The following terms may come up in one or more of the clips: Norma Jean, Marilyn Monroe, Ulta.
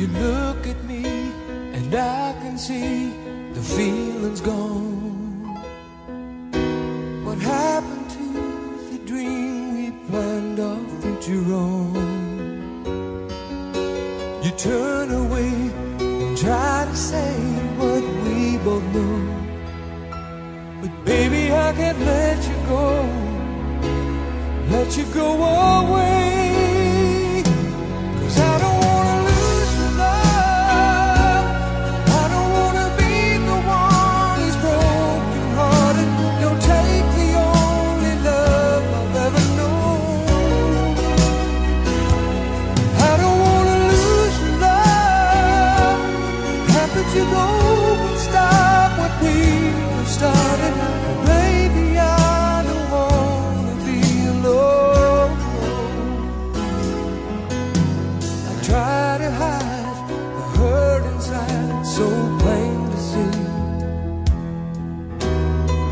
You look at me and I can see the feeling's gone. What happened to the dream we planned of future on? You turn away and try to say what we both know, but baby, I can't let you go, let you go away, 'cause I don't. You go and stop what we have started. Oh, baby, I don't wanna be alone. I try to hide the hurt inside, so plain to see.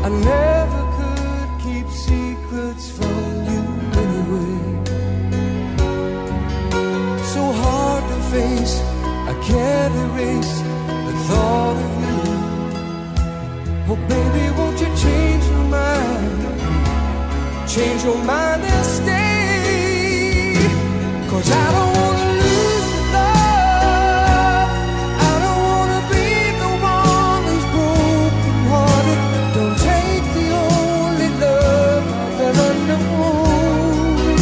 I never could keep secrets from you anyway. So hard to face, I can't erase thought of you. Oh baby, won't you change your mind, change your mind and stay, 'cause I don't wanna lose your love, I don't wanna be the one who's broken hearted. Don't take the only love I've ever known.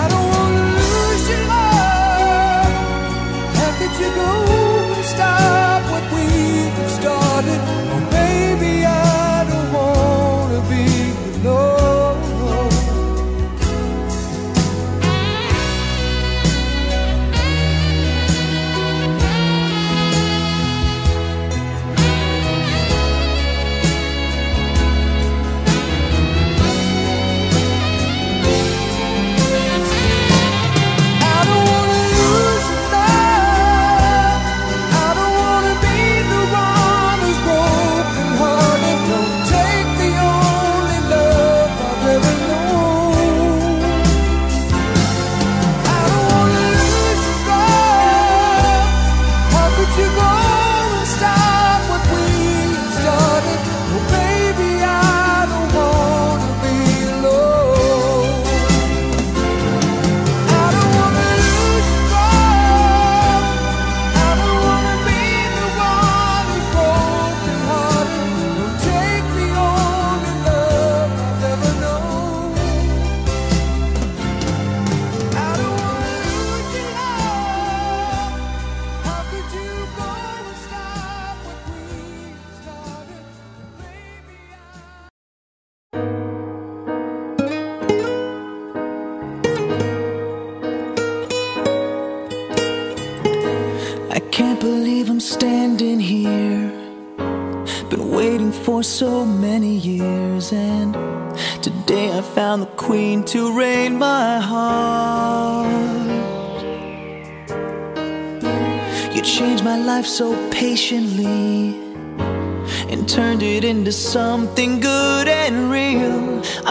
I don't wanna lose your love. How could you go? Stop what we've started. Oh baby, I don't wanna be alone. For so many years, and today I found the queen to reign my heart. You changed my life so patiently and turned it into something good and real.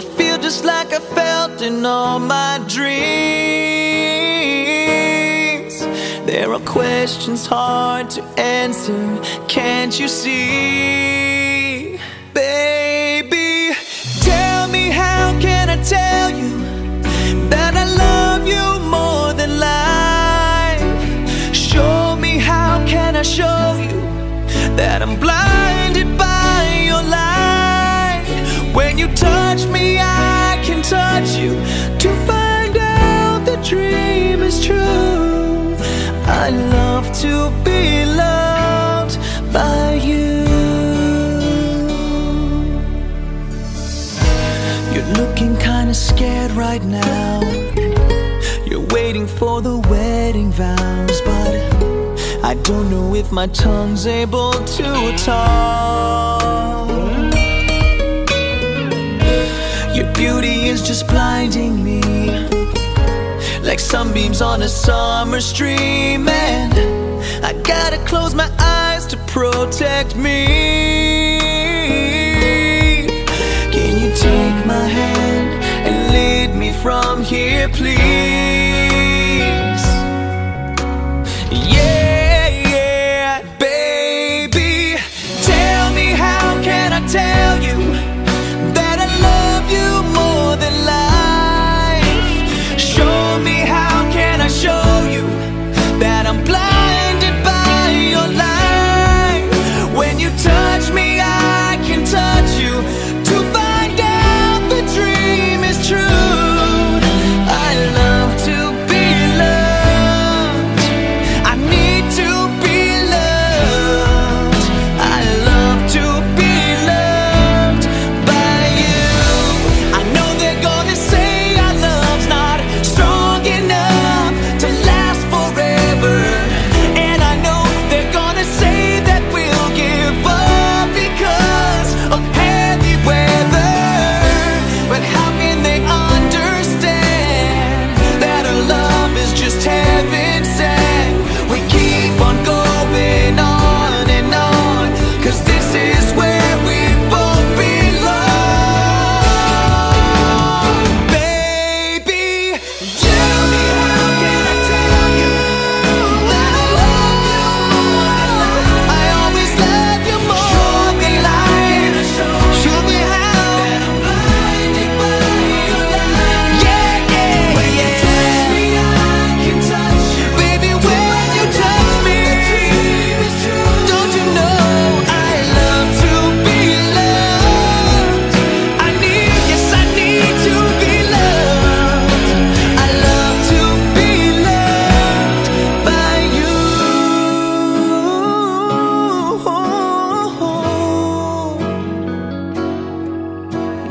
I feel just like I felt in all my dreams. There are questions hard to answer, can't you see? Baby, tell me, how can I tell you that I love you more than life? Show me, how can I show you that I'm blinded by your light? When you touch me, I can touch you to find out the dream is true. I love to be loved by you. You're looking kinda scared right now, you're waiting for the wedding vows, but I don't know if my tongue's able to talk. Your beauty is just blinding me, like sunbeams on a summer stream, and I gotta close my eyes to protect me. Take my hand and lead me from here, please.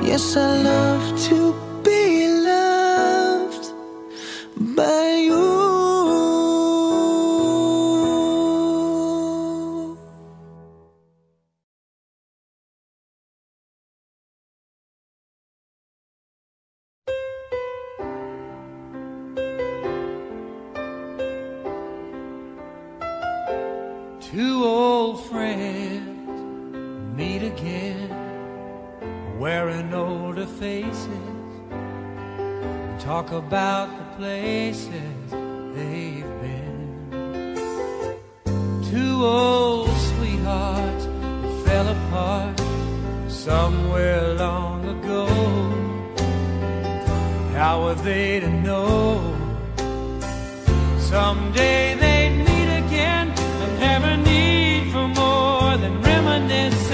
Yes, I love to be loved by you. Two old friends meet again, wearing older faces, talk about the places they've been. Two old sweethearts that fell apart somewhere long ago. How are they to know? Someday they'd meet again and have a need for more than reminiscing.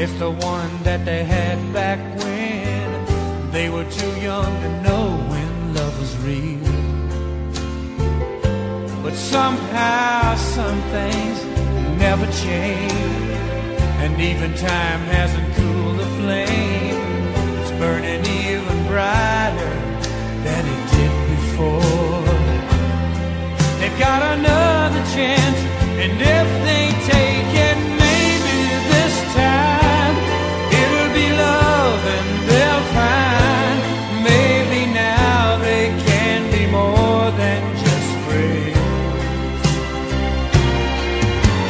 It's the one that they had back when they were too young to know when love was real. But somehow some things never change, and even time hasn't cooled the flame. It's burning even brighter than it did before. They've got another chance, and if they take it, maybe this time they'll find maybe now they can be more than just friends.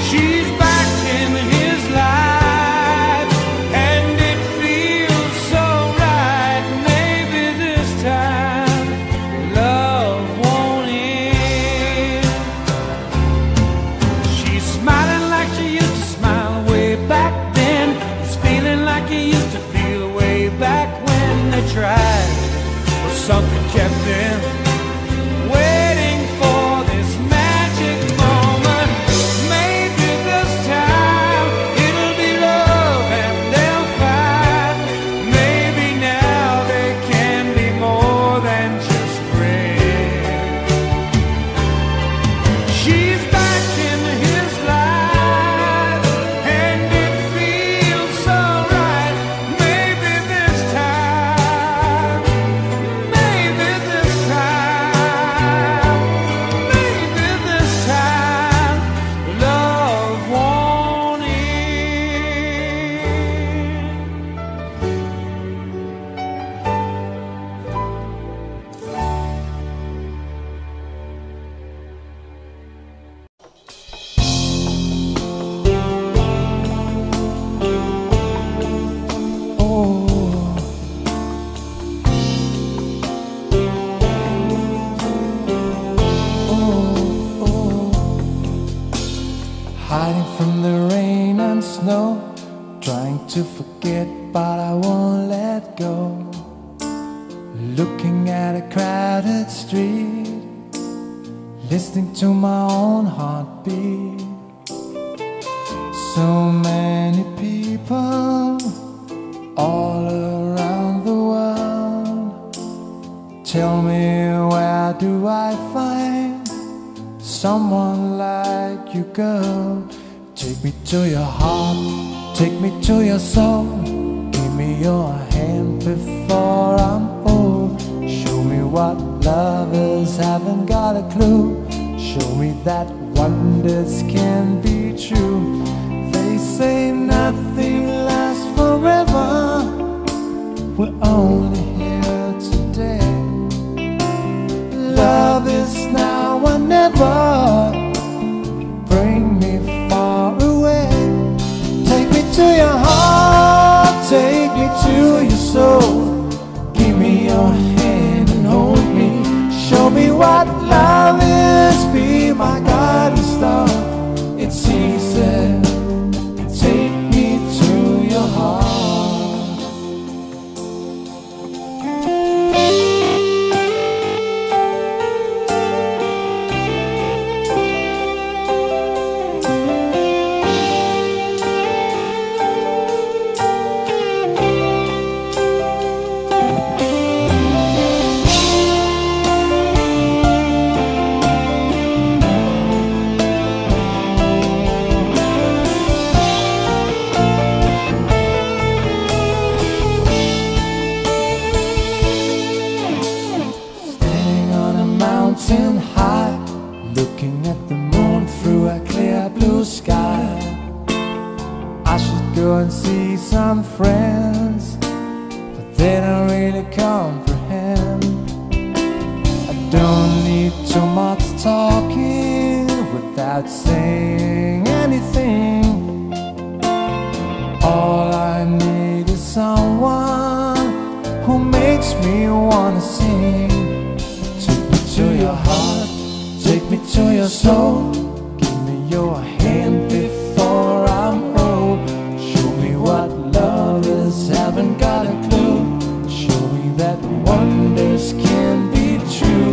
She's back in his life and it feels so right. Maybe this time love won't end. She's smiling like she used to smile way back then. It's feeling like he used to feel way back when they tried, but something kept them waiting for this magic moment. Maybe this time it'll be love and they'll find maybe now they can be more than just friends. She's back in his life and it feels so right. Maybe this time, maybe this time, maybe this time love won't end. Hiding from the rain and snow, trying to forget, but I won't let go. Looking at a crowded street, listening to my own heartbeat. So many people all around the world. Tell me, where do I find someone like you, girl? Take me to your heart, take me to your soul. Give me your hand before I'm old. Show me what lovers haven't got a clue. Show me that wonders can be true. They say nothing lasts forever, we're only here today. Love is now or never, bring me far away. Take me to your heart, take me to your soul. Give me your hand and hold me. Show me what love is, be my guiding star. sky. I should go and see some friends, but they don't really comprehend. I don't need too much talking without saying anything. All I need is someone who makes me wanna sing. Take me to your heart, take me to your soul, give me your hand before I'm old. Show me what love is, haven't got a clue. Show me that wonders can be true.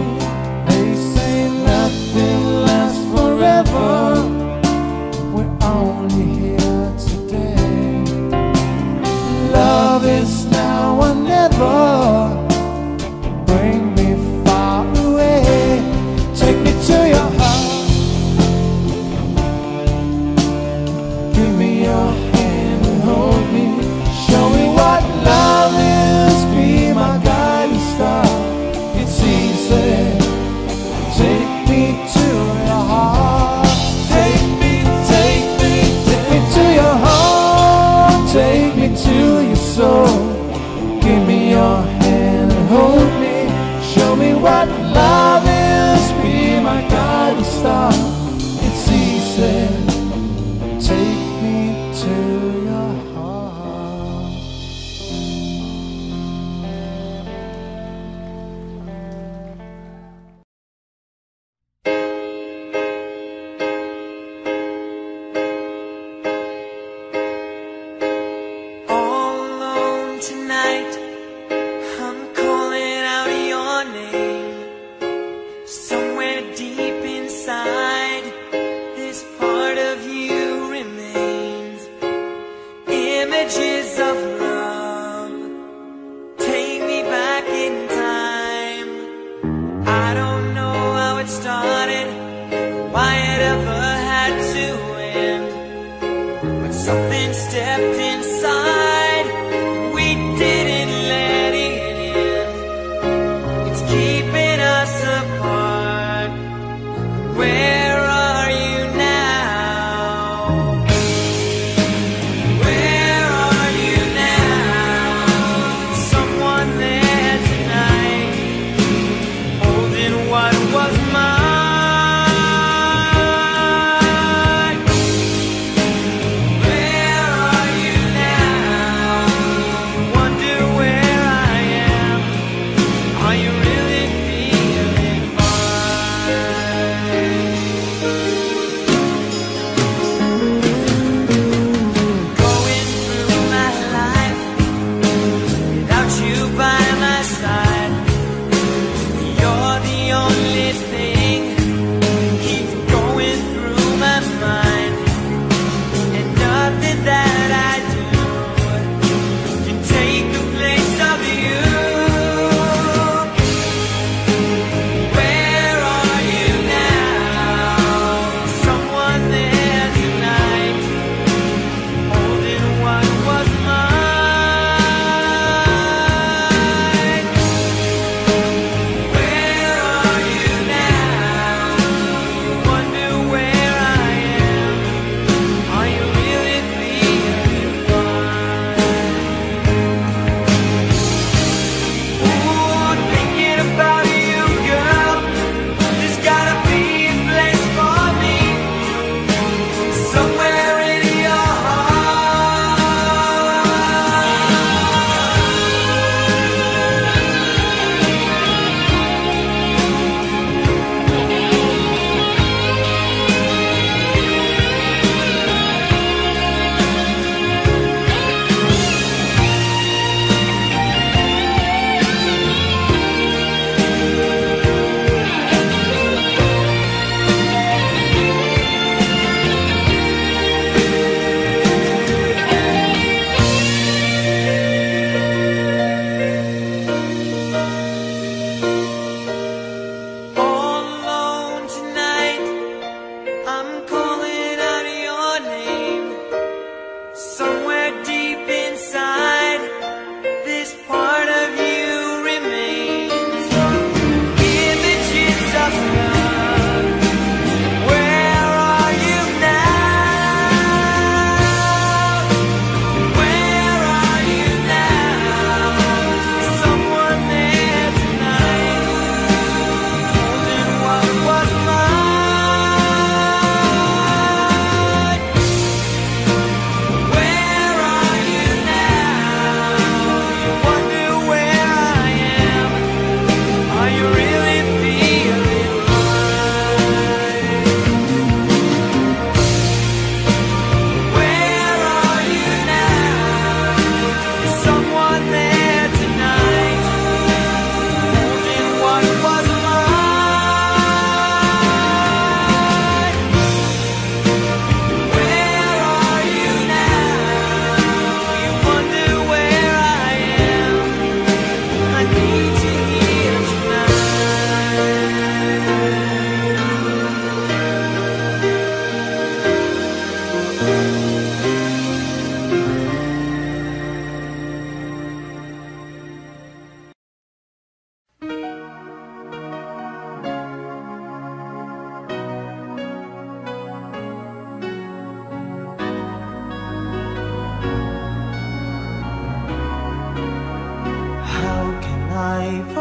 They say nothing lasts forever, we're only here today. Love is now or never.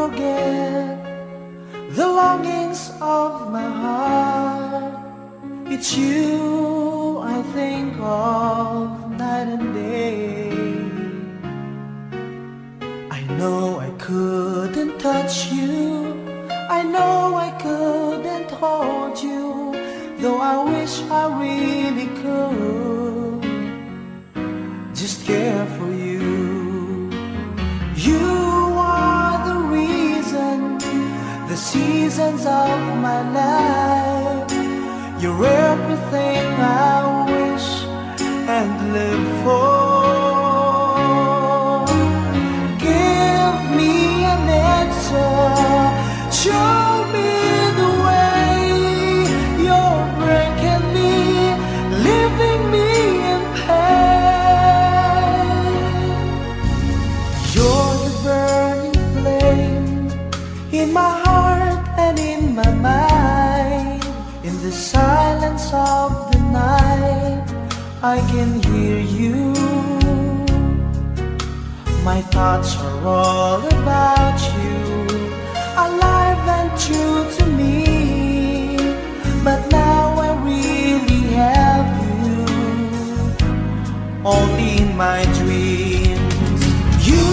forget the longings of my heart. It's you I think of night and day. I know I couldn't touch you, I know I couldn't hold you, though I wish I really could just care for you. You are the reason, the seasons of my life. You're everything I wish and live for. Give me an answer, show me the way. You're breaking me, leaving me in pain. You're the burning flame in my heart and in my mind. In the silence of the night, I can hear you. My thoughts are all about you, alive and true to me. But now I really have you only in my dreams. You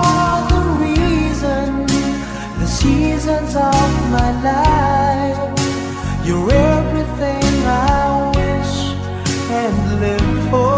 are the reason, the seasons of my life. You're everything I wish and live for.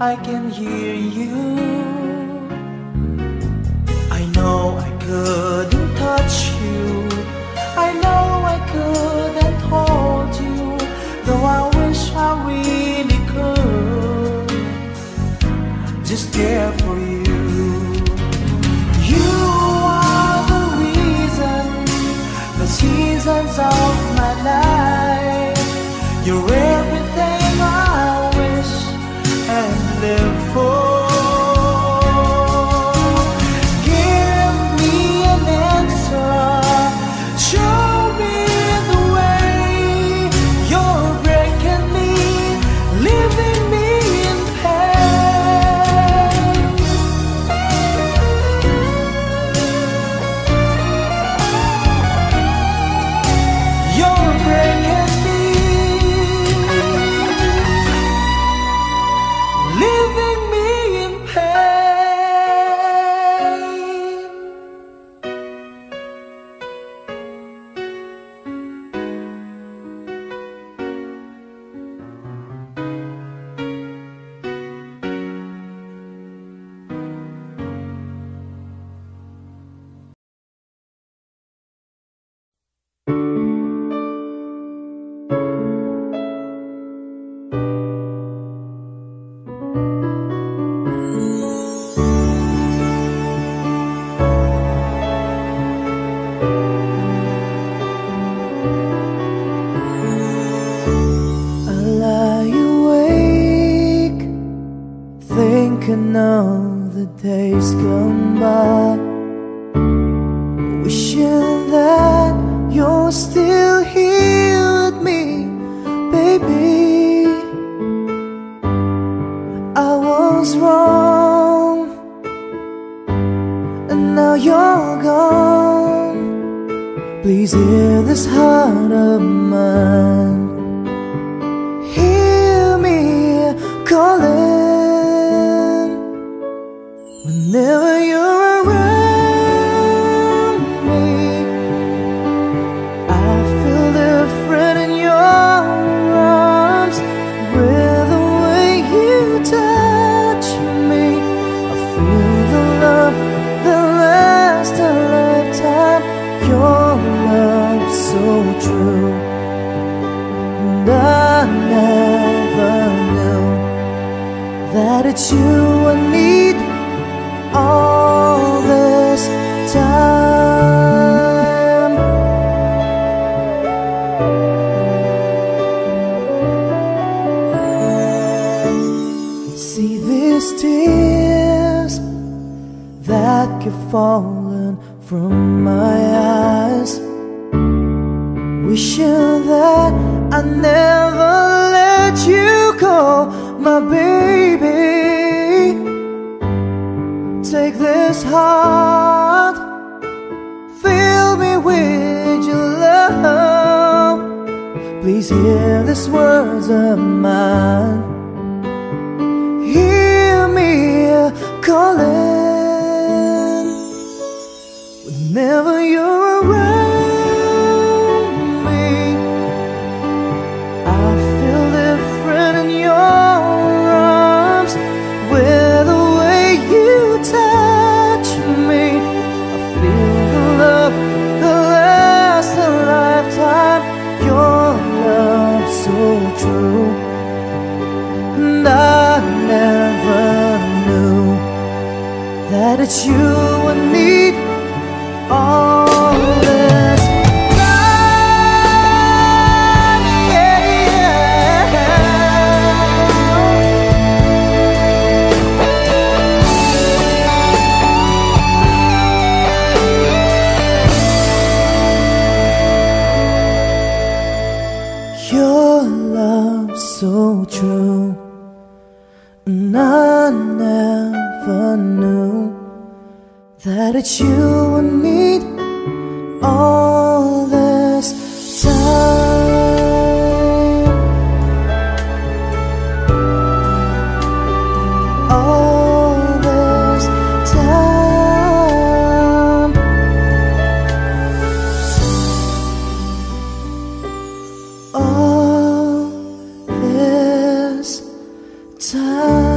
I can hear you. I know I couldn't touch you, I know I couldn't hold you, though I wish I really could just care for you. You are the reason, the seasons of my life. You're everything I wish and live for. Give me an answer, show me the way. You're breaking me, leaving me in pain. You're breaking me, leaving me in pain. Wrong, and now you're gone. Please hear this heart of mine, hear me calling. Whenever you're around me, I feel different in your arms. With the way you touch me, I feel the love that lasts a lifetime. You're so true, and I never knew that it's you I need all this time. See these tears that keep falling from my eyes, wishing that I never let you go, my baby. Take this heart, fill me with your love. Please hear these words of mine, hear me calling. Whenever you're around, that it's you I need all this time, yeah. Your love so true, and I never knew that it's you I need all this time, all this time. All this time.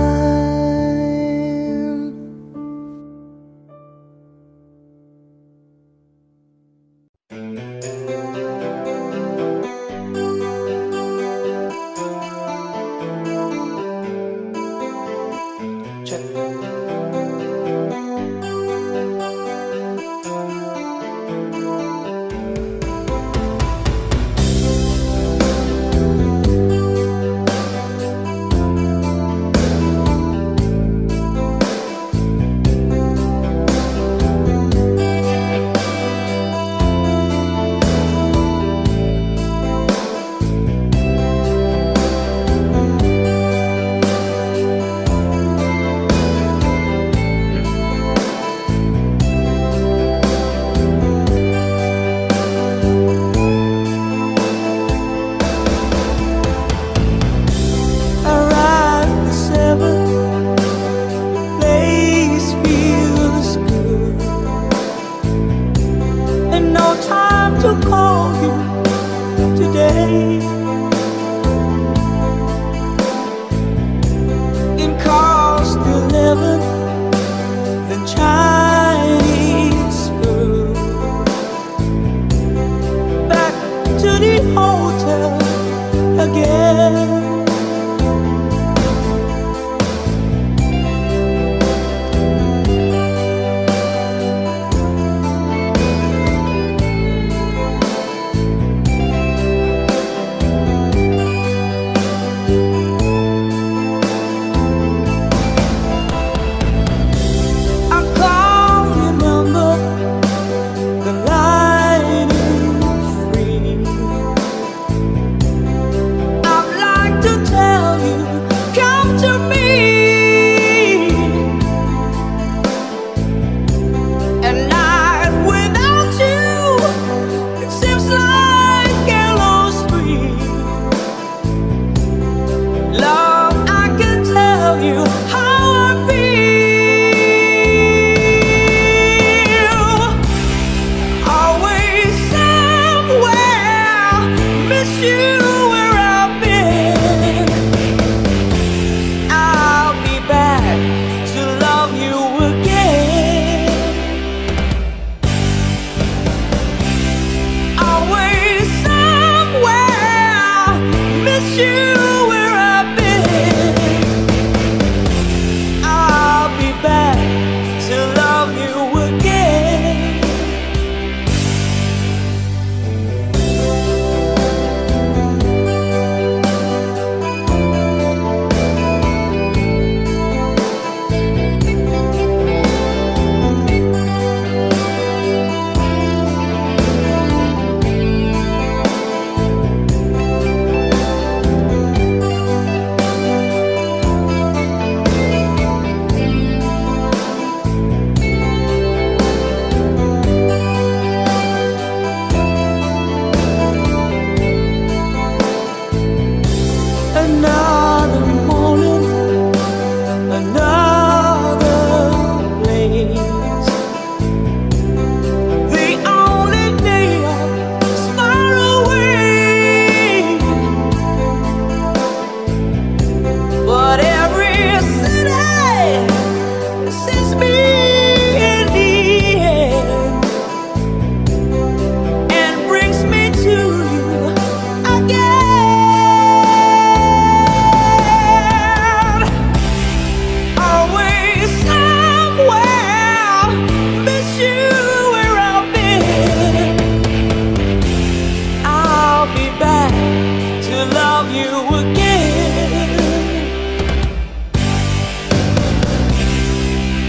you again.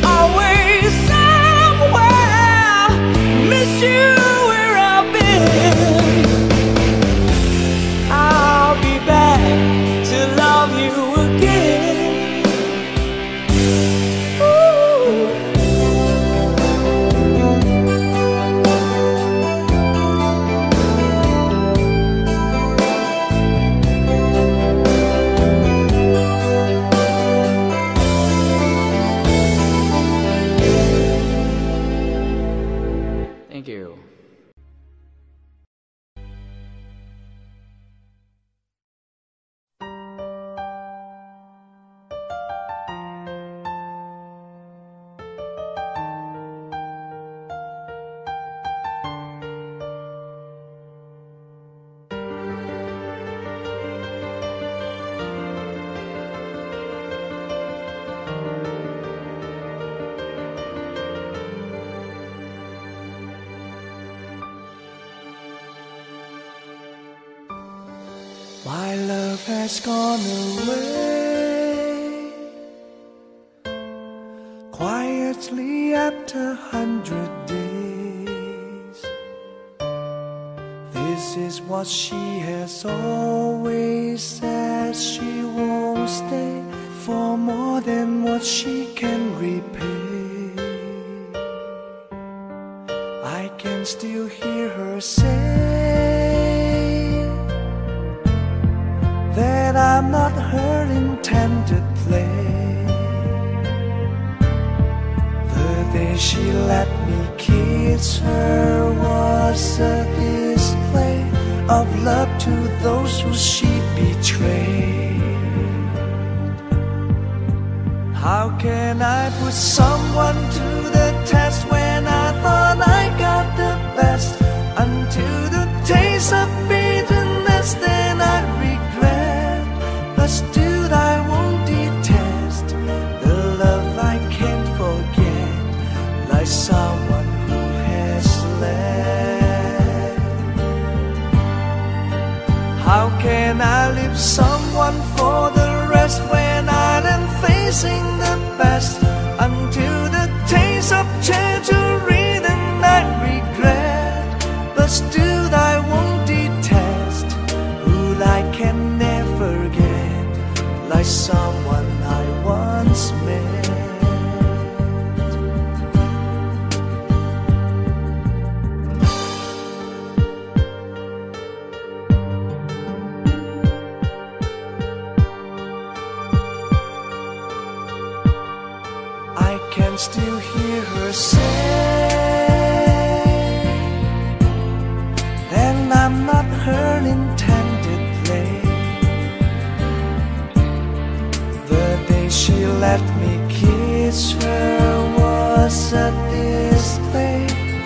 Always somewhere, miss you. My love has gone away, quietly after 100 days. This is what she has always said. She won't stay for more than what she can repay. I can still hear her say that I'm not her intended play. The day she let me kiss her was a display of love to those who she betrayed. How can I put someone to the test when I thought I got the best? Until the taste of bitterness, then I regret. Still I won't detest the love I can't forget, like someone who has left. How can I leave someone for the rest when I am facing the best? Until the taste of treachery, then I regret. But still I won't detest who I can never get, like someone I once met. I can still hear her say, then I'm not her intended play. She let me kiss her was a display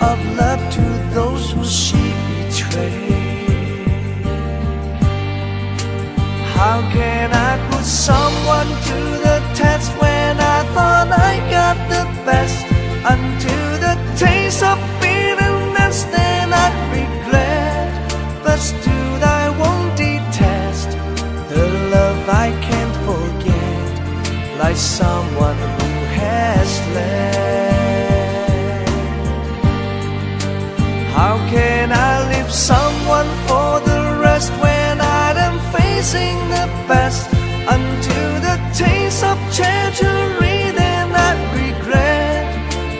of love to those who she betrayed. How can I put someone to the test when I thought I got the best? Until the taste of bitterness, then I regret. But still I won't detest the love I can't forget, like someone who has left. How can I leave someone for the rest when I am facing the best? Until the taste of treachery, then I regret.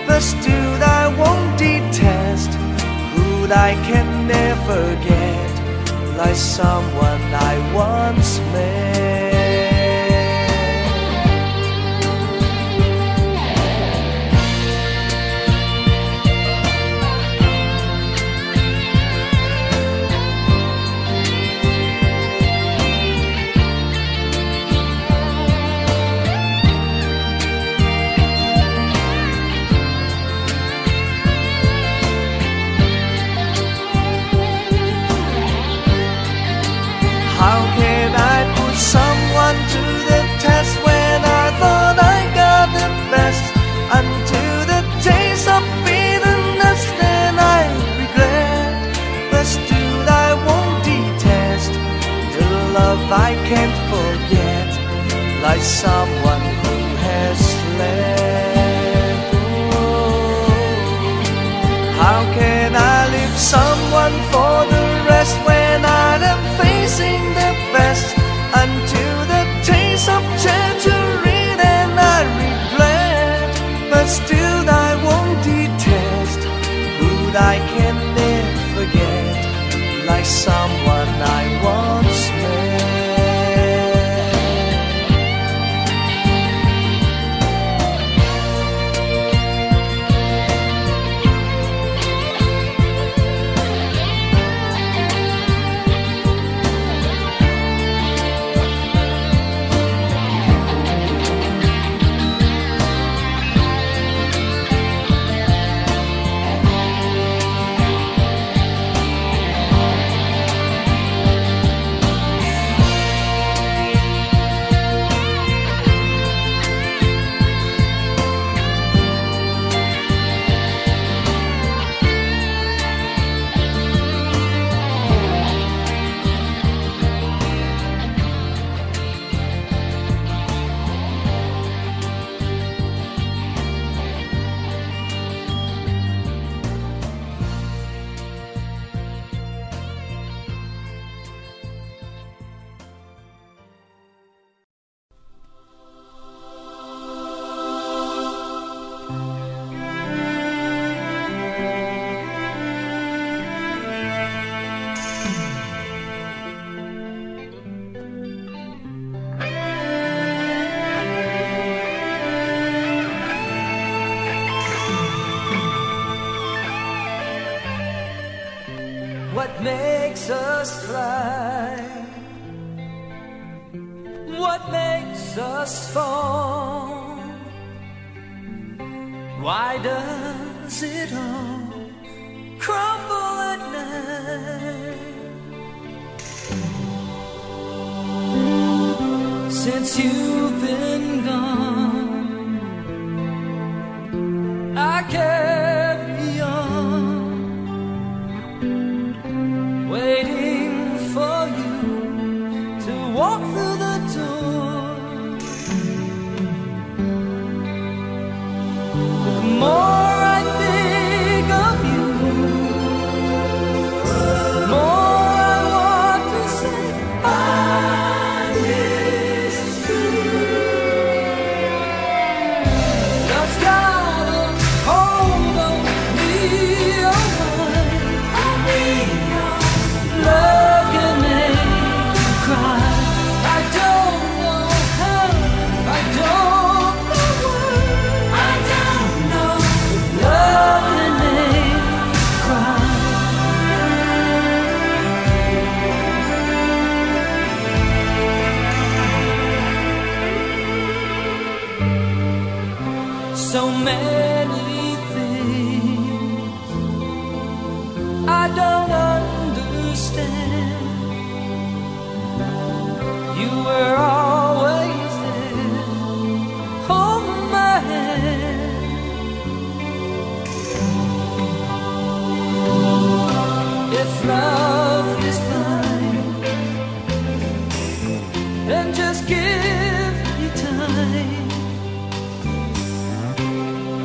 But still I won't detest who I can never get, like someone I once met. How can I put can't forget, like someone who has let go. How can I leave someone for the rest when I am facing the best? Until the taste of tangerine and I regret, but still I won't detest food I can never forget, like someone I once met.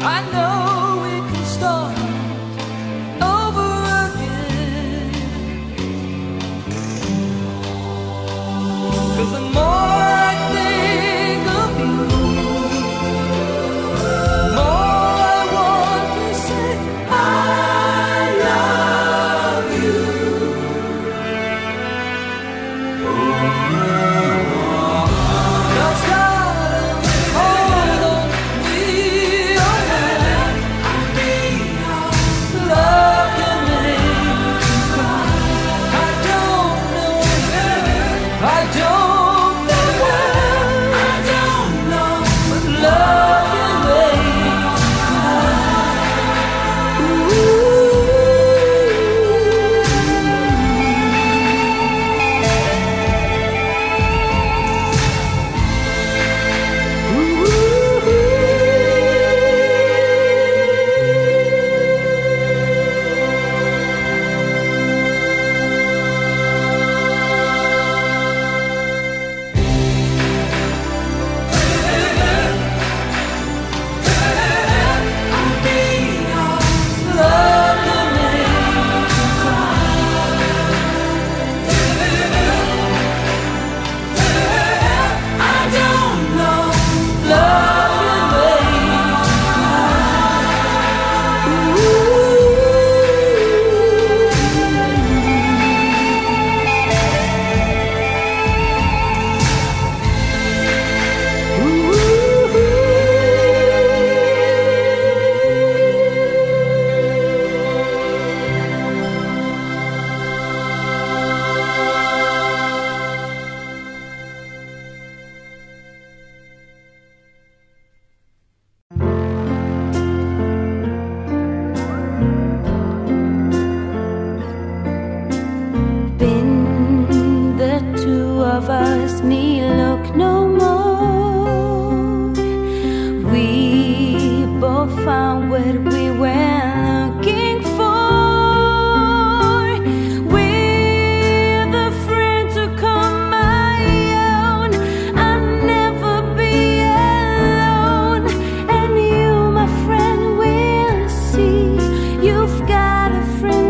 I don't makes me look no more. We both found what we were looking for. We're the friends who come my own. I'll never be alone. And you, my friend, will see you've got a friend.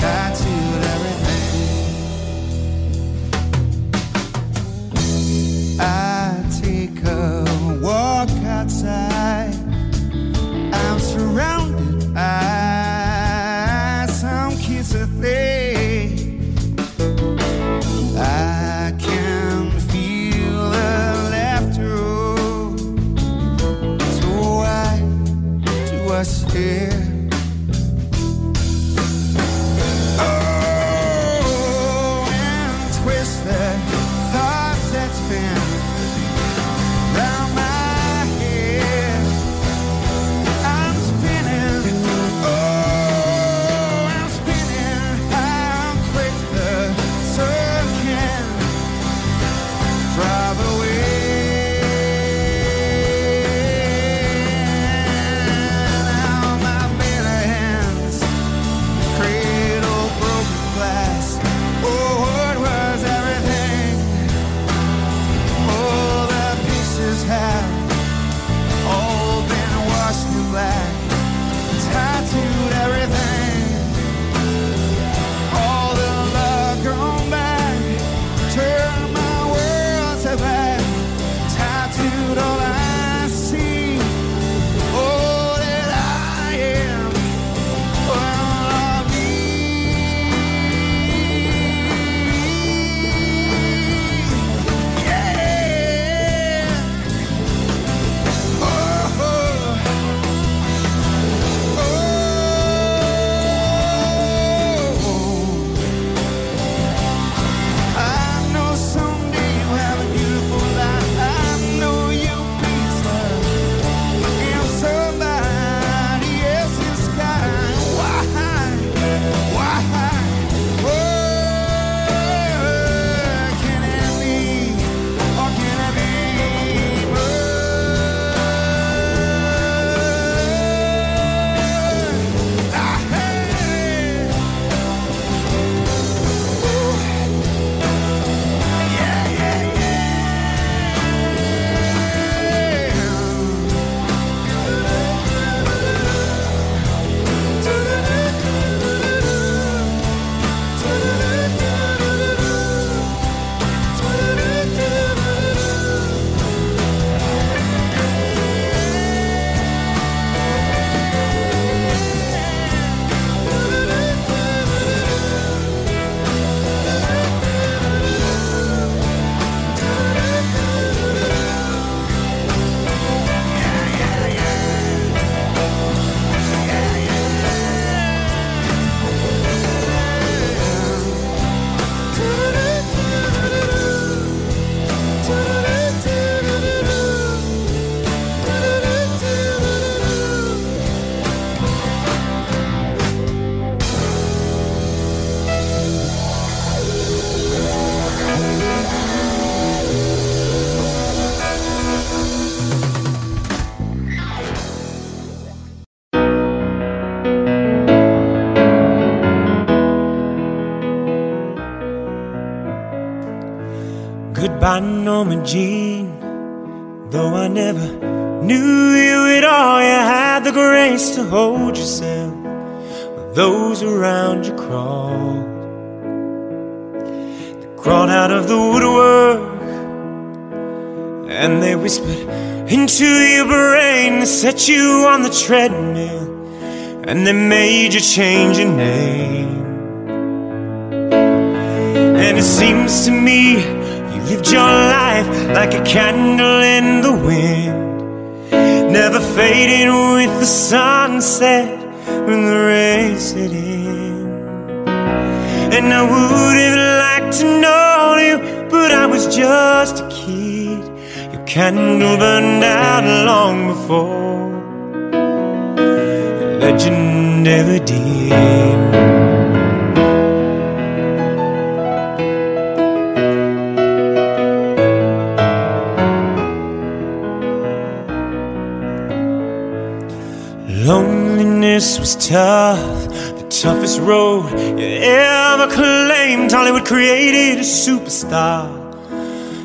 Tattooed everything. Goodbye, Norma Jean. Though I never knew you at all, you had the grace to hold yourself but those around you crawled. They crawled out of the woodwork and they whispered into your brain. They set you on the treadmill and they made you change your name. And it seems to me lived your life like a candle in the wind, never fading with the sunset when the rain set in. And I would have liked to know you, but I was just a kid. Your candle burned out long before the legend ever did. Loneliness was tough, the toughest road you ever claimed. Hollywood created a superstar,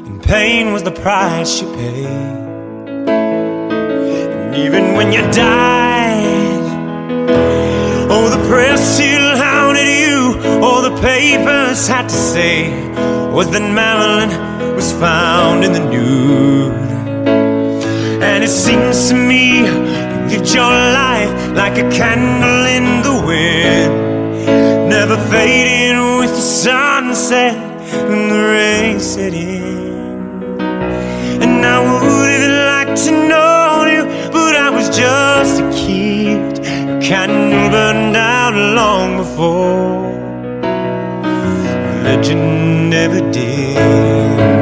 and pain was the price you paid. And even when you died, oh, the press still hounded you. All the papers had to say was that Marilyn was found in the nude. And it seems to me lived your life like a candle in the wind, never fading with the sunset when the rain set in. And I would have liked to know you, but I was just a kid. Your candle burned out long before the legend ever did.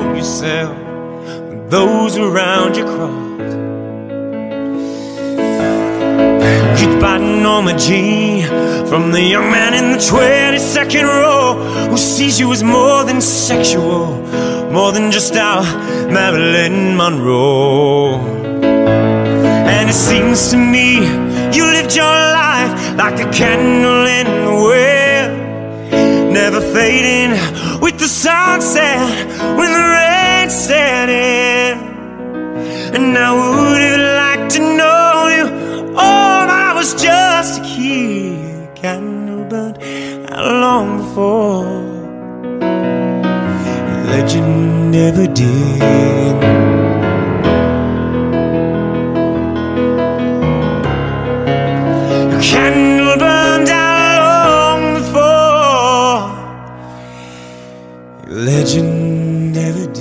control yourself when those around you cross. Goodbye Norma Jean, from the young man in the 22nd row, who sees you as more than sexual, more than just our Marilyn Monroe. And it seems to me you lived your life like a candle in the wind, never fading with the sunset when the rain set in. And I would have liked to know you, oh, I was just a kid, a candle burned out long before. Legend never did. A candle burned out long before. Legend never did.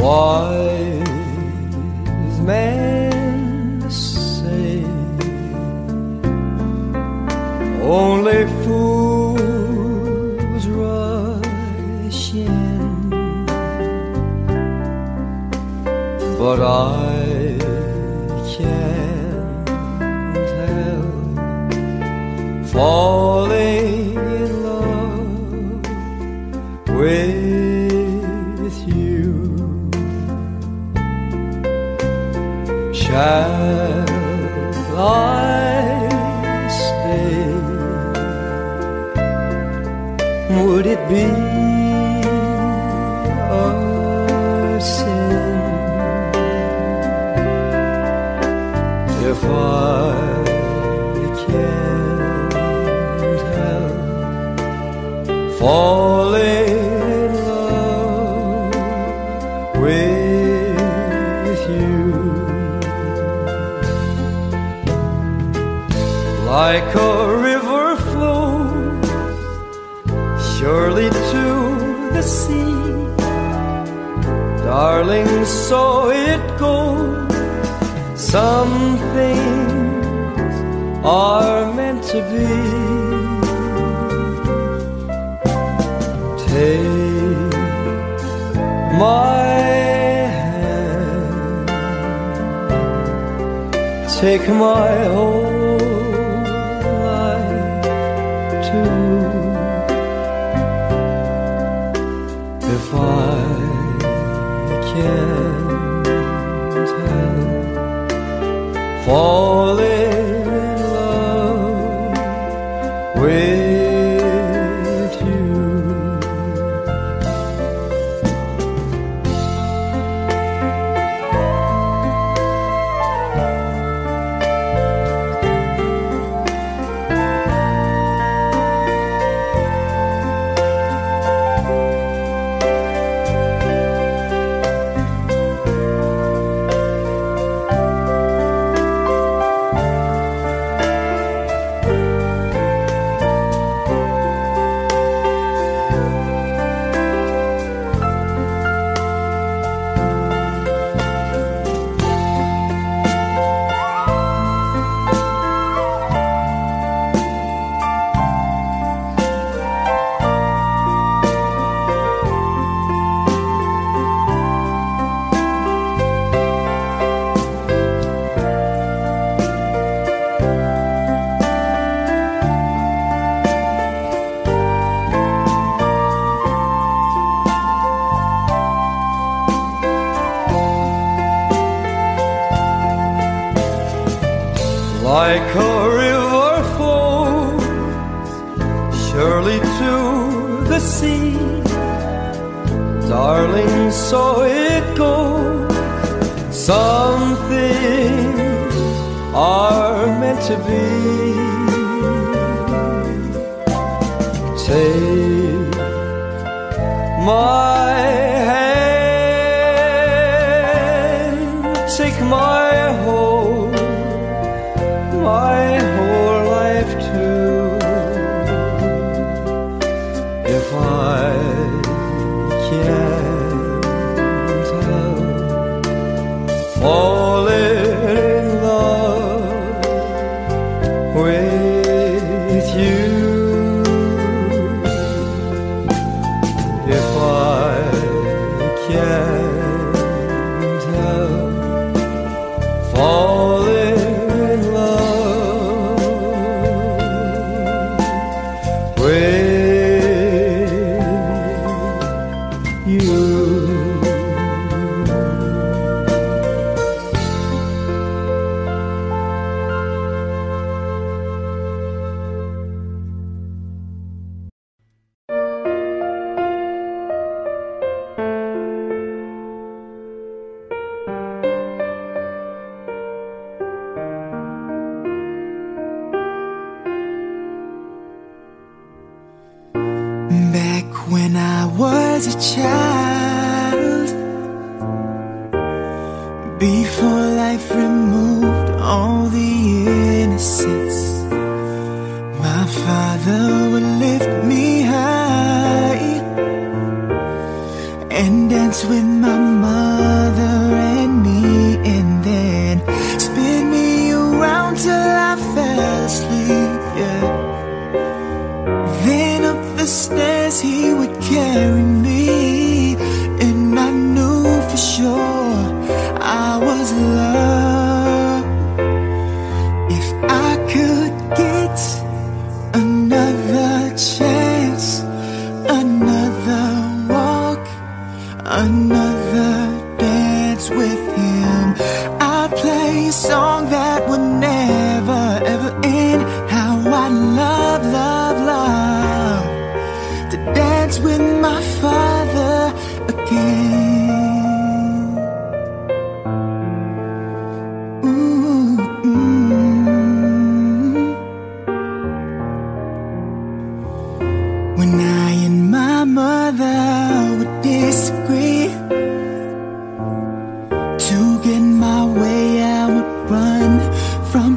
Wise men say only fools rush in, but I can't help falling in love with you. Shall I stay? Would it be a sin if I can't help falling in love with you? like a river flows surely to the sea. Darling, so it goes. Some things are meant to be. Take my hand, take my whole if I can't help falling in love with you. Like a river flows surely to the sea. Darling, so it goes. Some things are meant to be. Take my hand, take my whole. My whole life too, if I can't help falling in love with you, if I can't help falling. Run from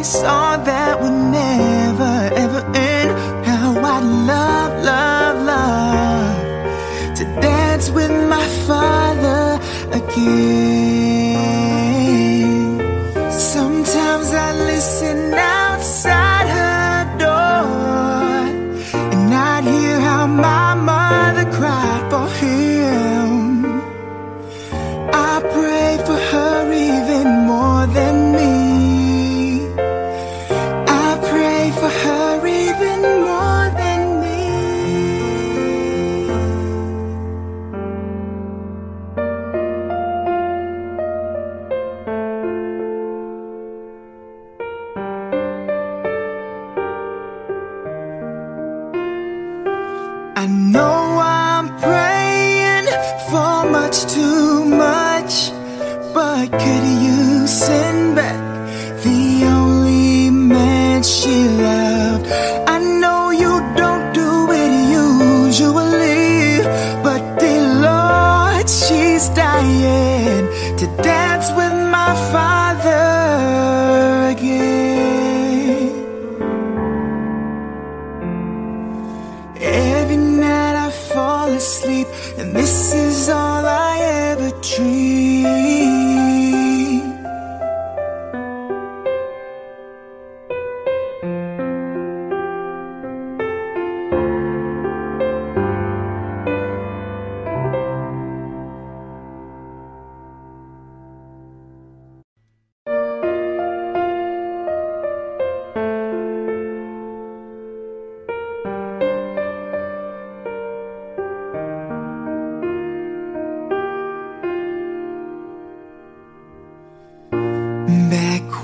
we saw that would never ever end. How I love, love, love to dance with my father again. Sometimes I listen outside her door, and I'd hear how my mother cried for him. I pray for her even more than me. I know I'm praying for much too much, but could you send back the only man she loved? I know you don't do it usually, but dear Lord, she's dying to dance with my father again. Sleep, and this is all I ever dream.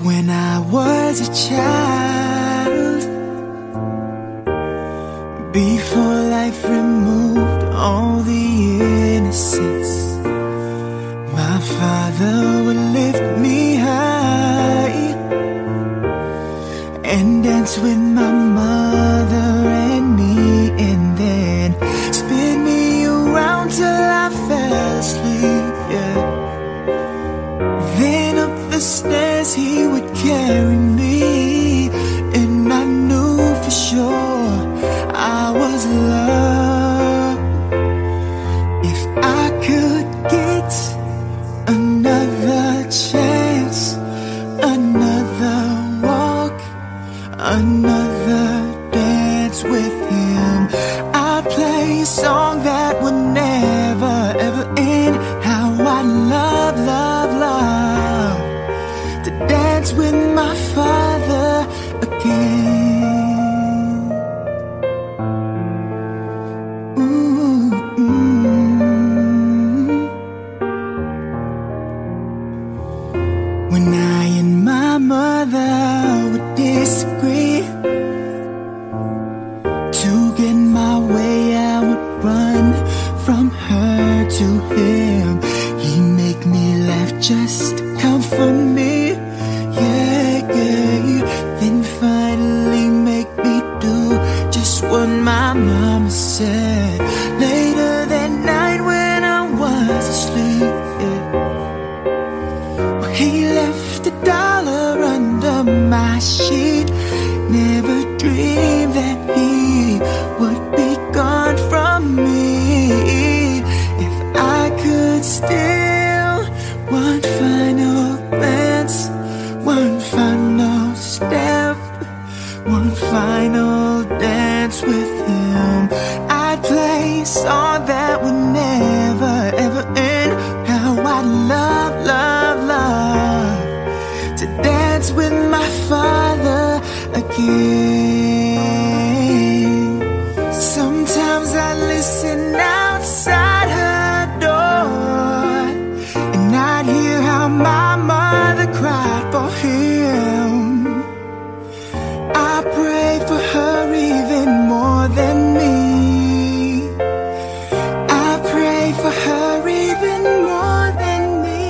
When I was a child, before life removed all the innocence, my father would lift me high and dance with my mother and me, and then spin me around till I fell asleep, yeah. Then up the stairs he would carry me, and I knew for sure I was loved. If I could get another chance, another walk, another dance with him, I'd play a song that would never ever end. How I love, love, love to dance with my father again. When I and my mother would disagree, to get my way I would run from her to him. He'd make me laugh just to comfort me, then finally make me do just what my mama said. Later that night when I was asleep, yeah, well, he left $1 under my sheet. Never dreamed that he would be gone from me. If I could steal one final glance, one final step, one final dance with him, I'd play a song that would never ever end. How I love, love, love to dance with my father again. Sometimes I listen outside her door, and I'd hear how my mother cried for him. I pray for her even more than me. I pray for her even more than me.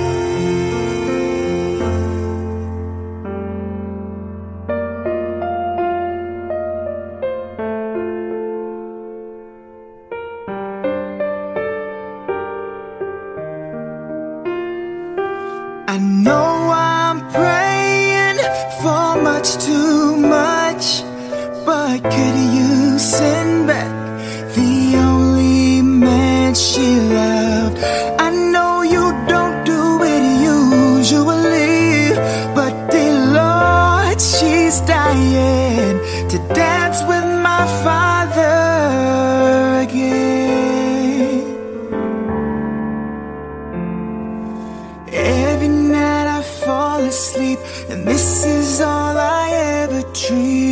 I know I'm praying for much was too much, but could you send back the only man she loved? I know you don't do it usually, but dear Lord, she's dying to dance with my father again. Every night I fall asleep, and this is all I ever dream.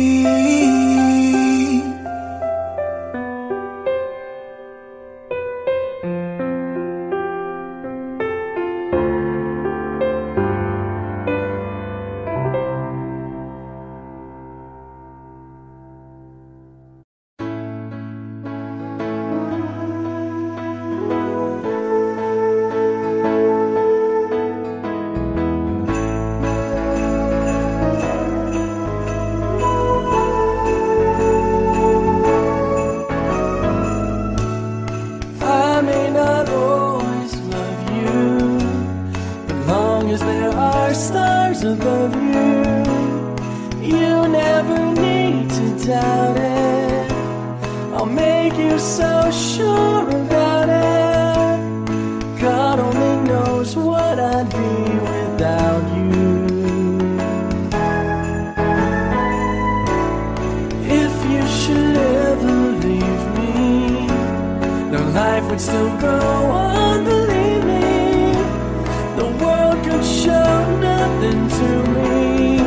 To me,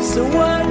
so what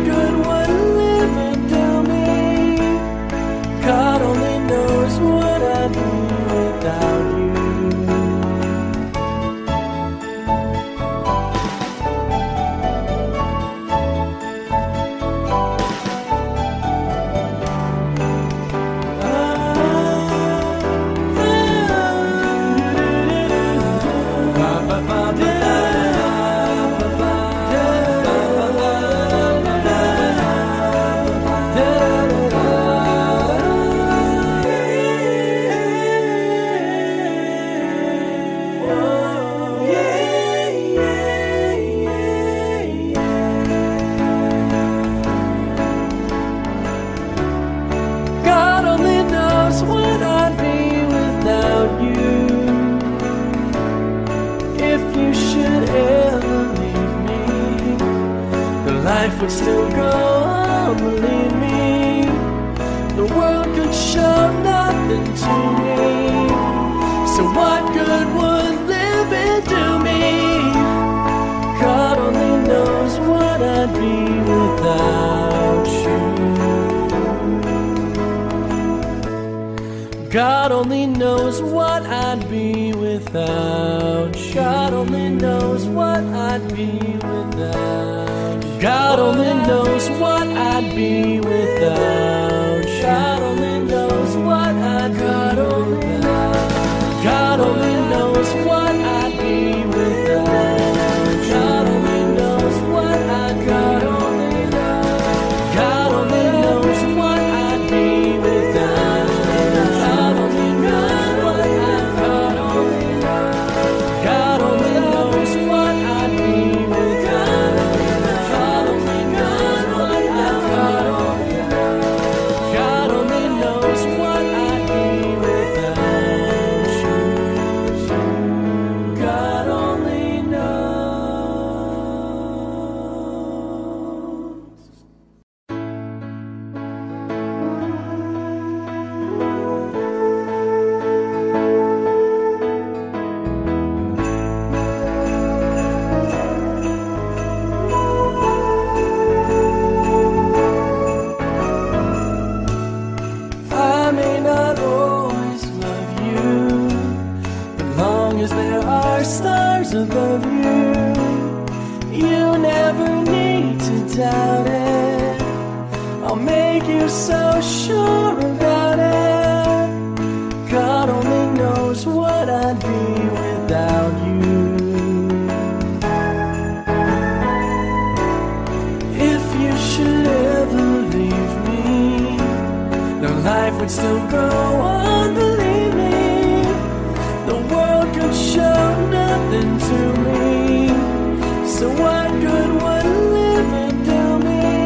good would living do me?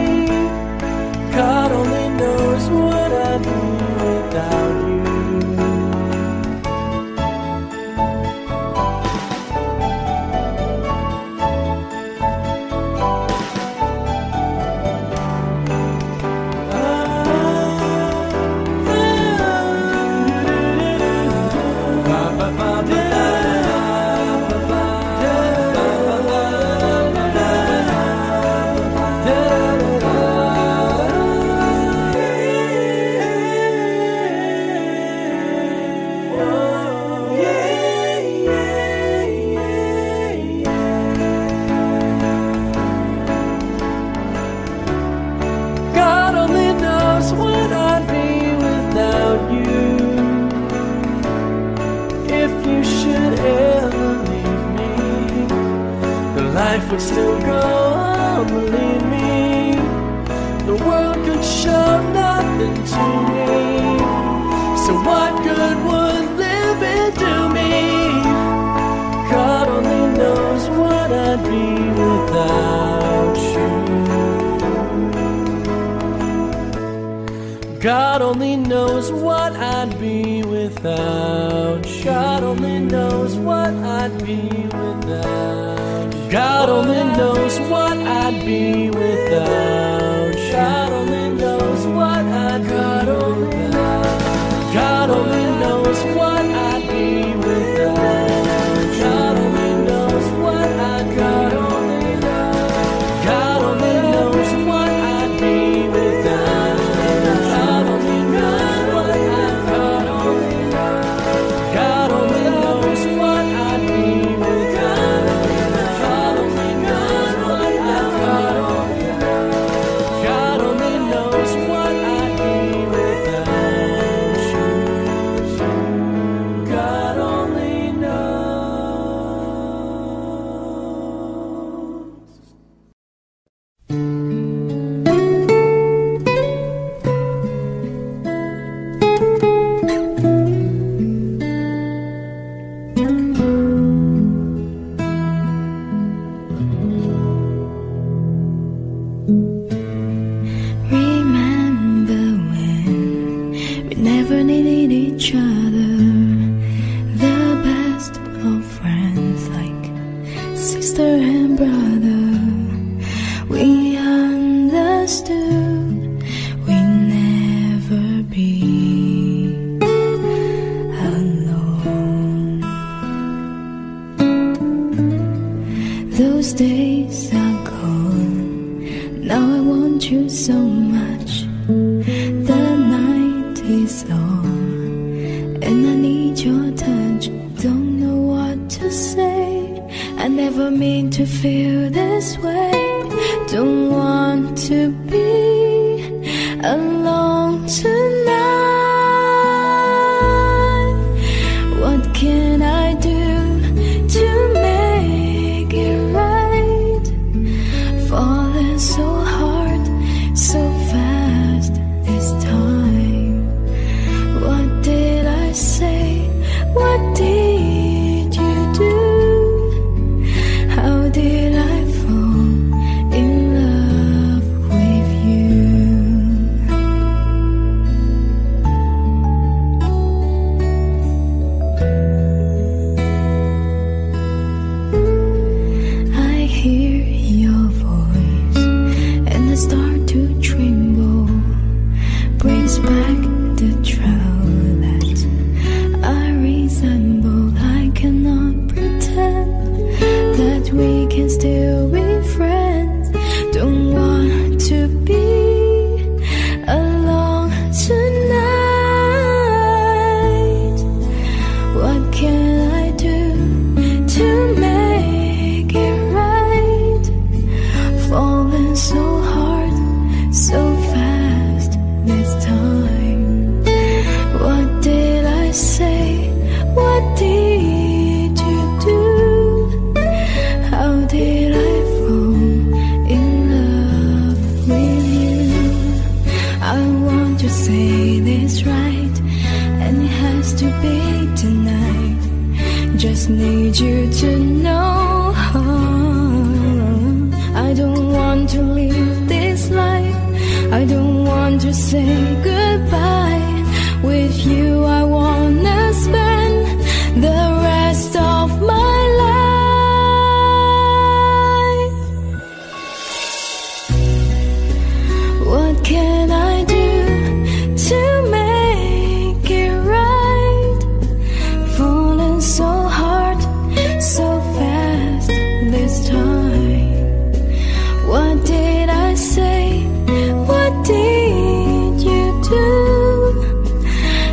could still go on, believe me. The world could show nothing to me. So what good would living do me? God only knows what I'd be without you. God only knows what I'd be without you. God only knows what I'd be without you. God only knows what I'd be without you. God only knows what I'd be without you. God only knows what I'd be without you. God only knows what I'd be without. God only knows what I'd be without. God only knows what I'd be without. God only knows what I'd be without.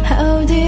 How did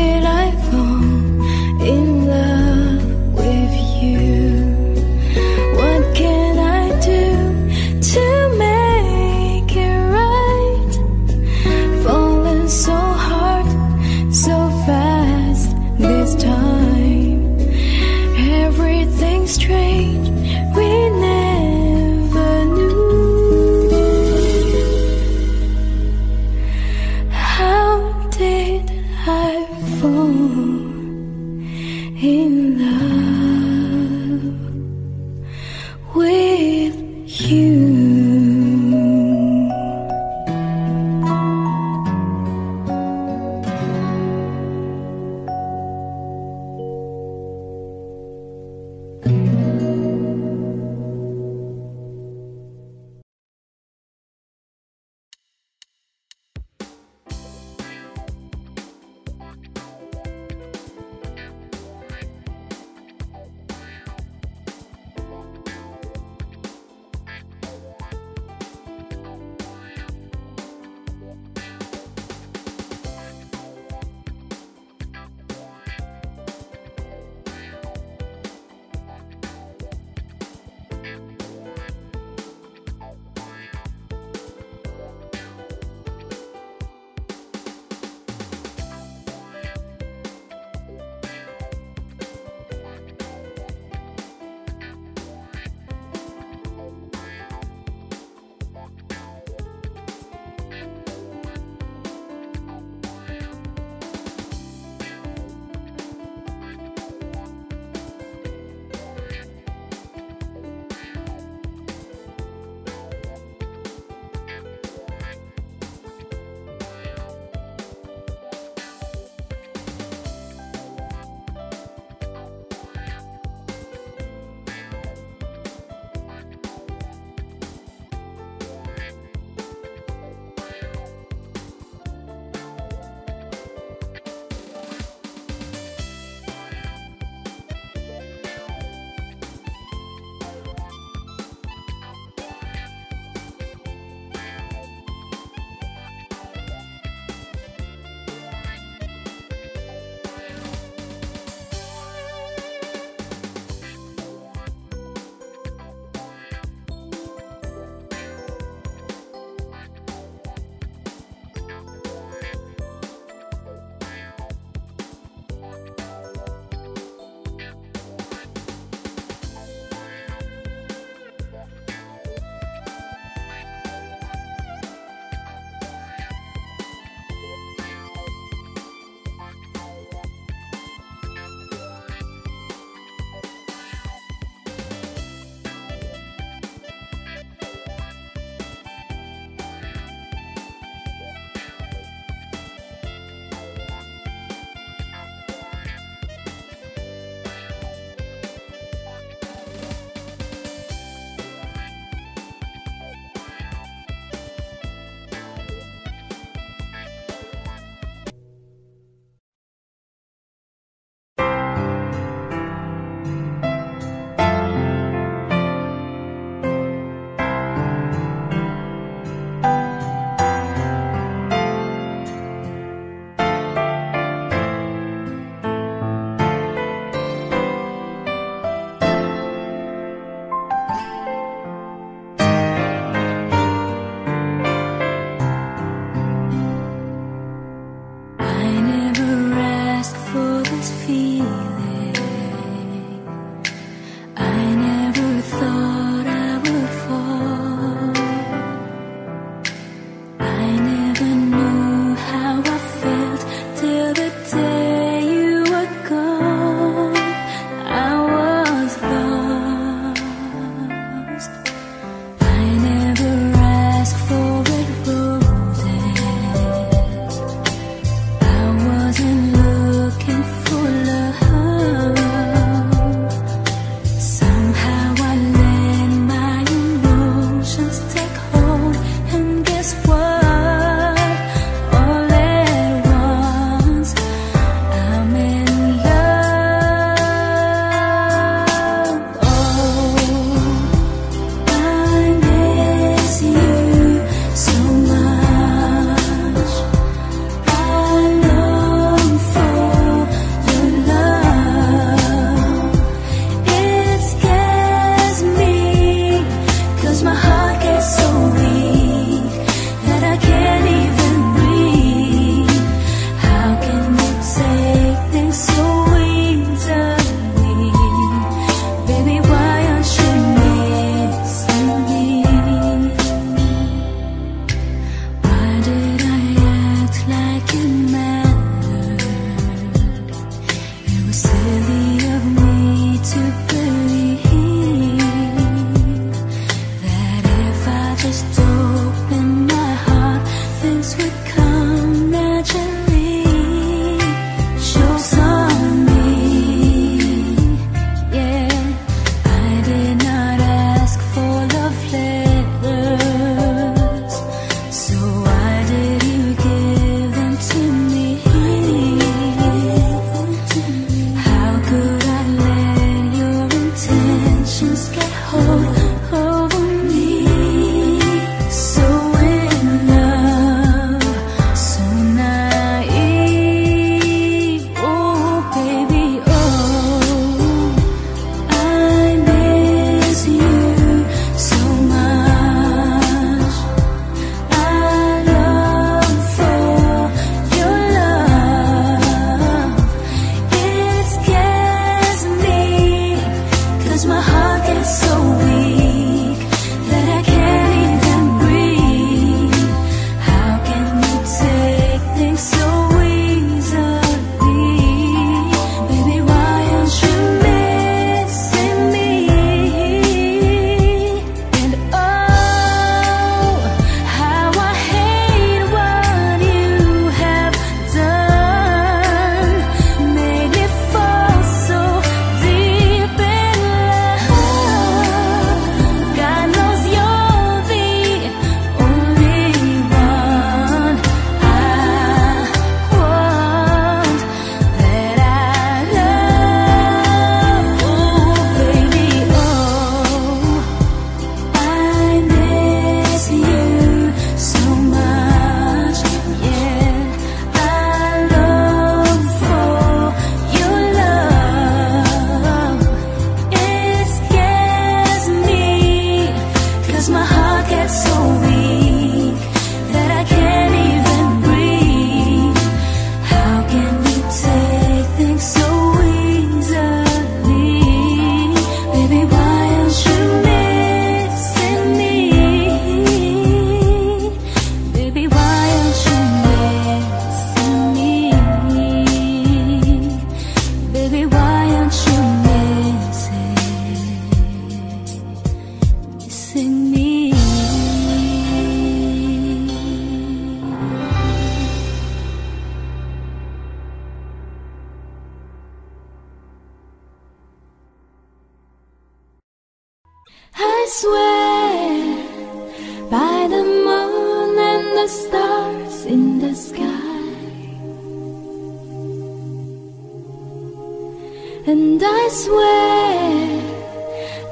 And I swear,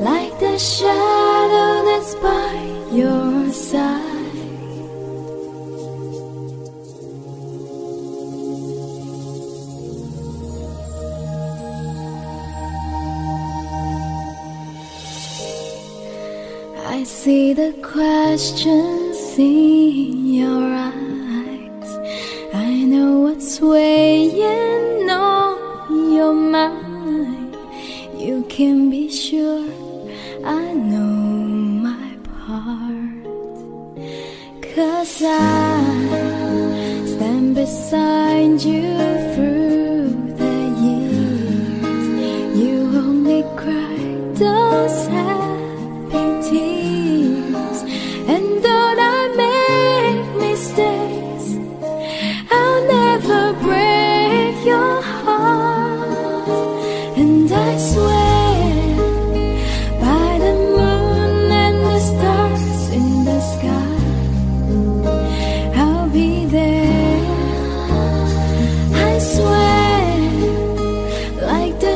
like the shadow that's by your side, I see the questions in your eyes. I know what's weighing on your mind. You can be sure I know my part, 'cause I stand beside you through the years. You only cry those happy tears. And though I make mistakes, I'll never break your heart. And I swear, I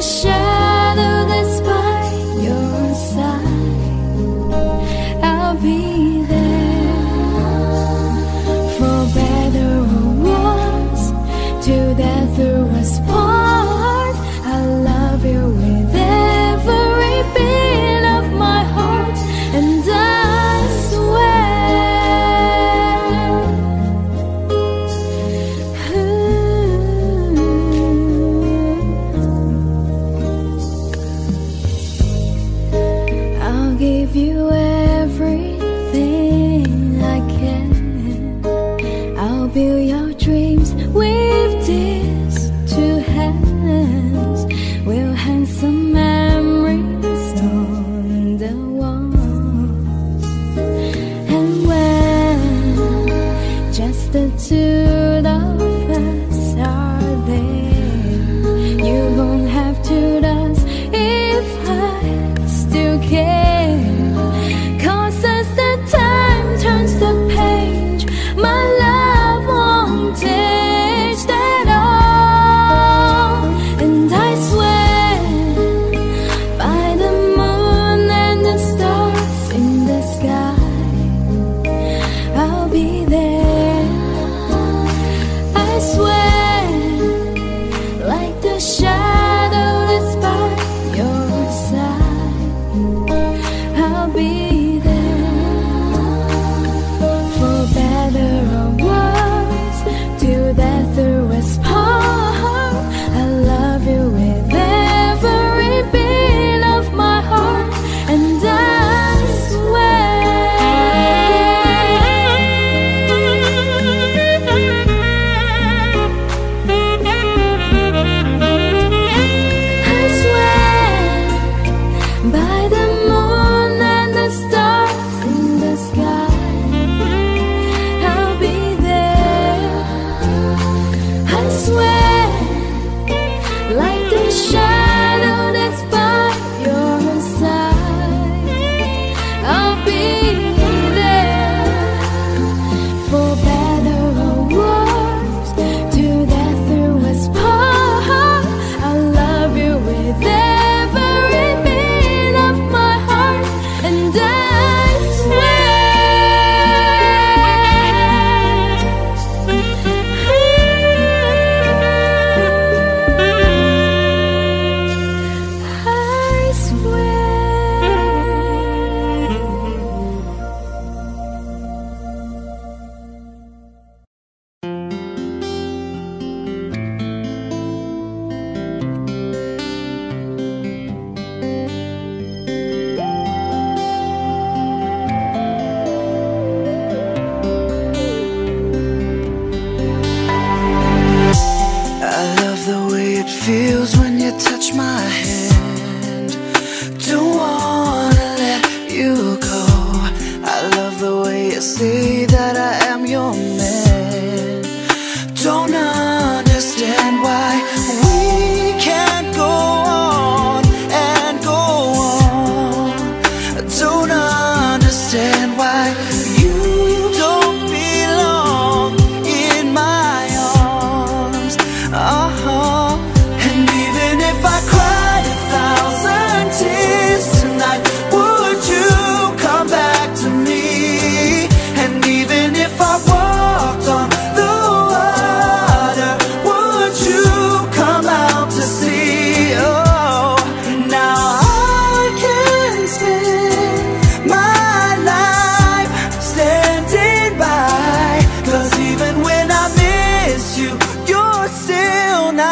cry.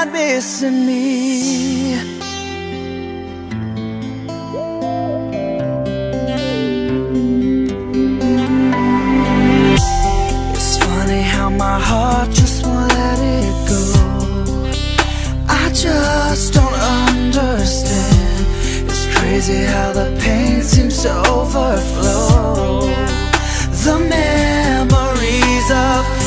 not missing me. It's funny how my heart just won't let it go. I just don't understand. It's crazy how the pain seems to overflow. The memories of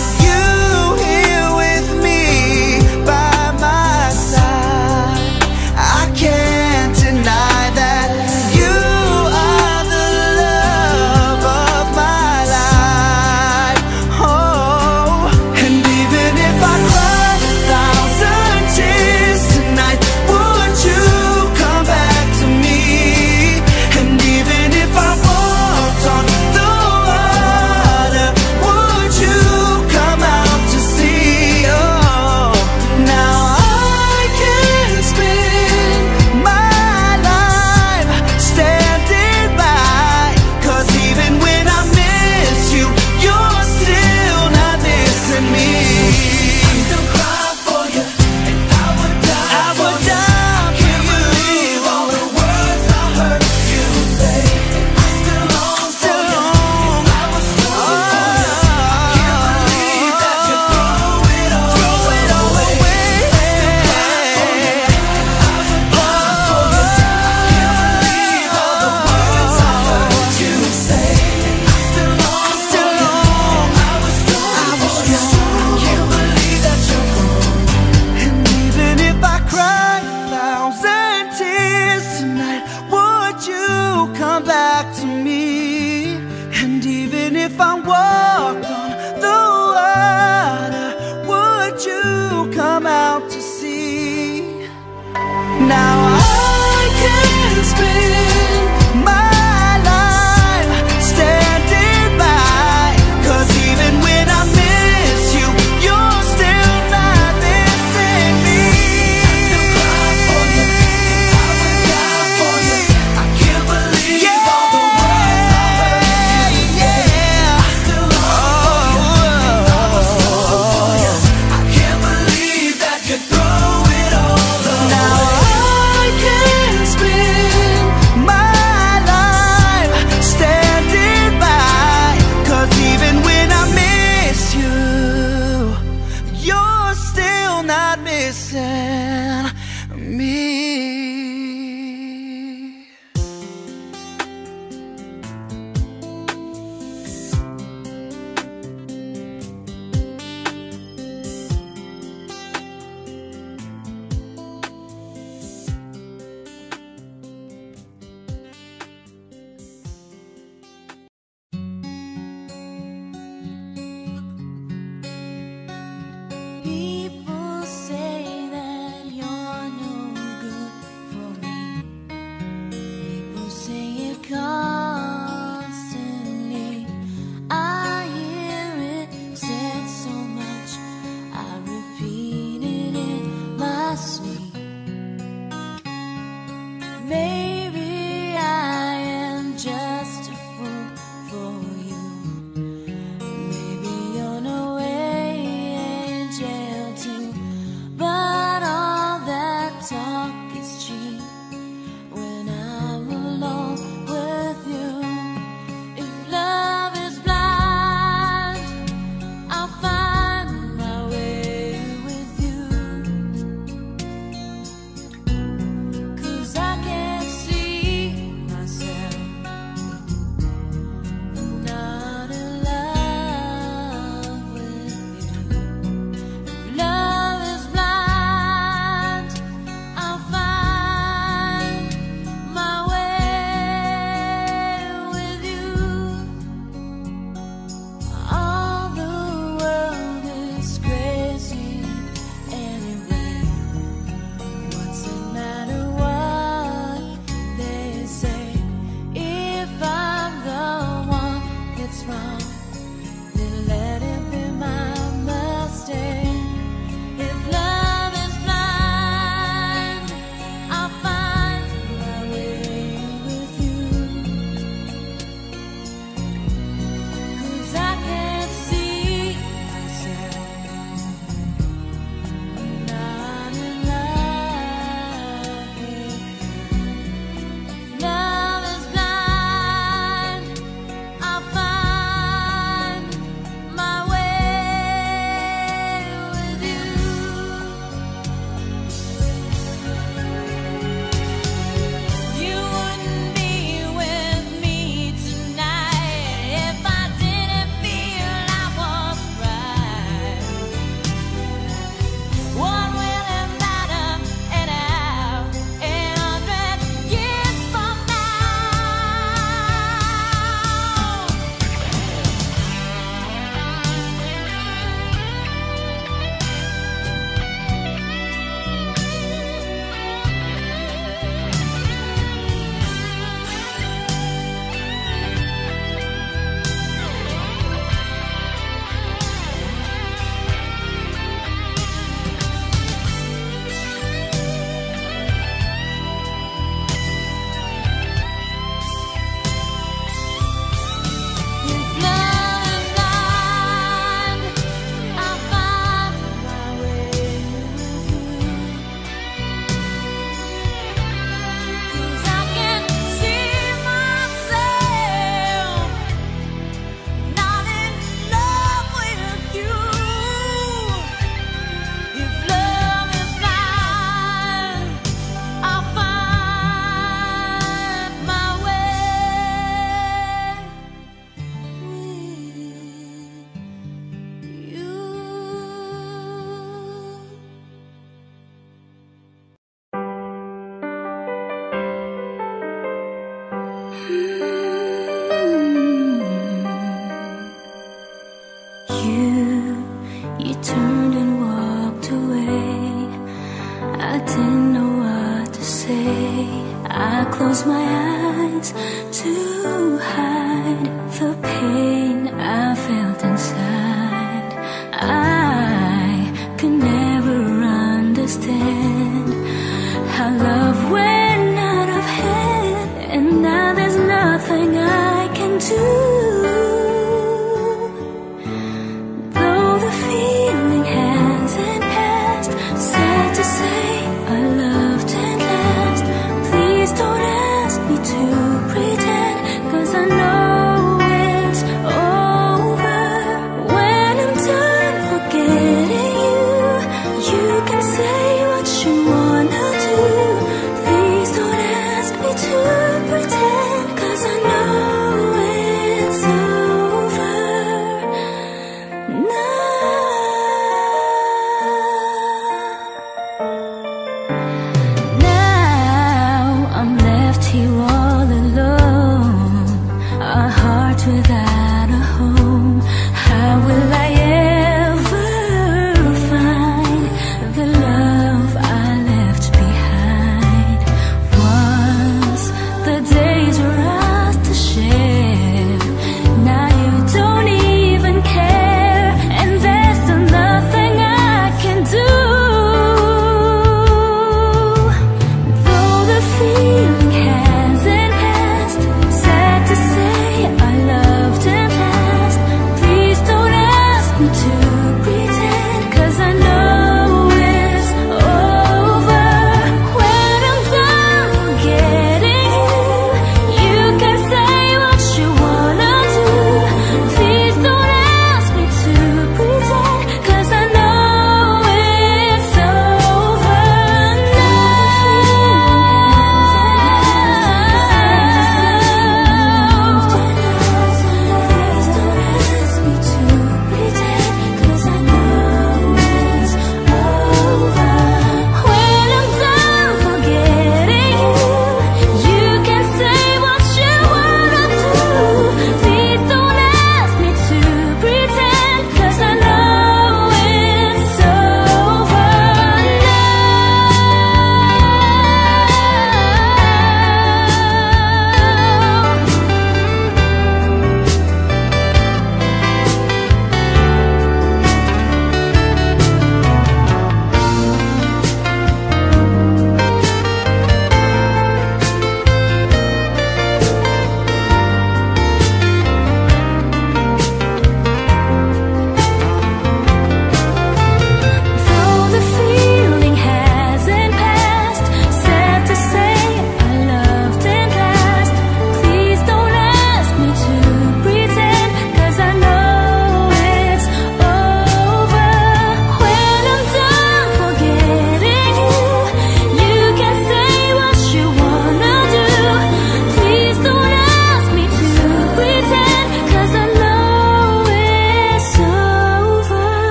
I close my eyes to hide the pain I felt inside. I could never understand how love went out of hand, and now there's nothing I can do.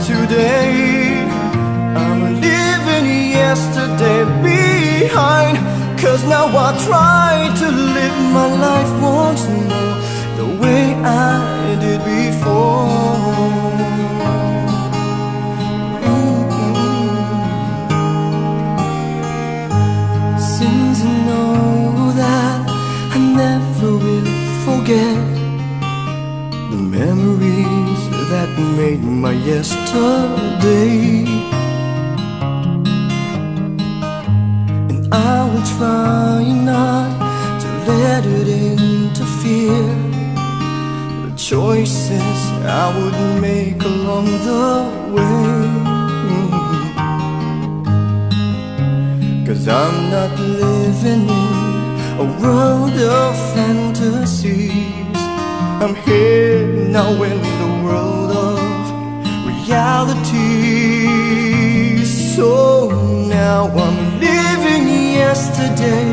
Today yesterday behind. Cause now I try to live my life once more the way I did before. Since I know that I never will forget the memories that made my yesterday, and I will try not to let it interfere the choices I would make along the way. Cause I'm not living in a world of fantasies. I'm here now in the world of reality. So now I'm leaving yesterday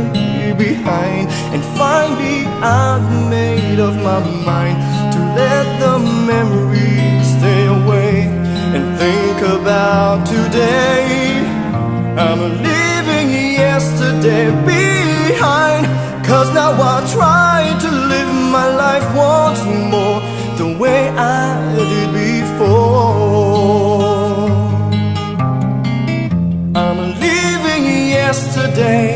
behind, and finally I've made up my mind to let the memories stay away and think about today. I'm leaving yesterday behind. Cause now I try to live my life once more the way I did before. I'm leaving yesterday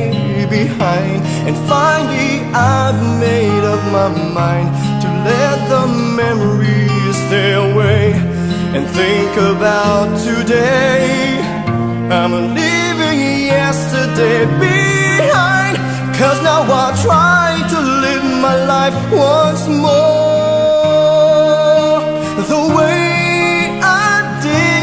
behind, and finally I've made up my mind to let the memories stay away and think about today. I'm leaving yesterday behind. Cause now I try to live my life once more the way I did.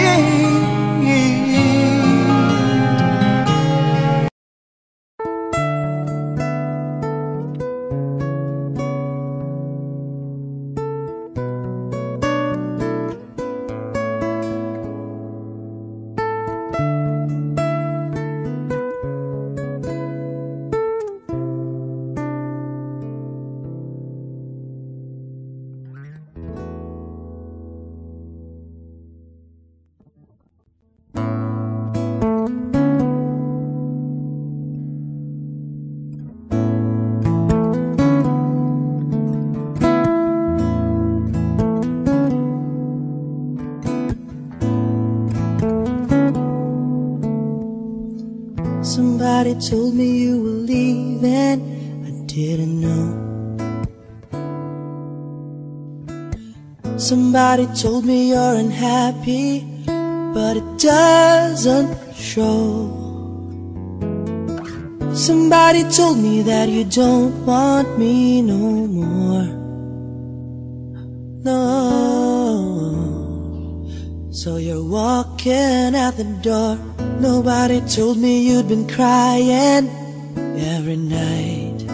Somebody told me you were leaving, I didn't know. Somebody told me you're unhappy, but it doesn't show. Somebody told me that you don't want me no more. No. So you're walking out the door. Nobody told me you'd been crying every night.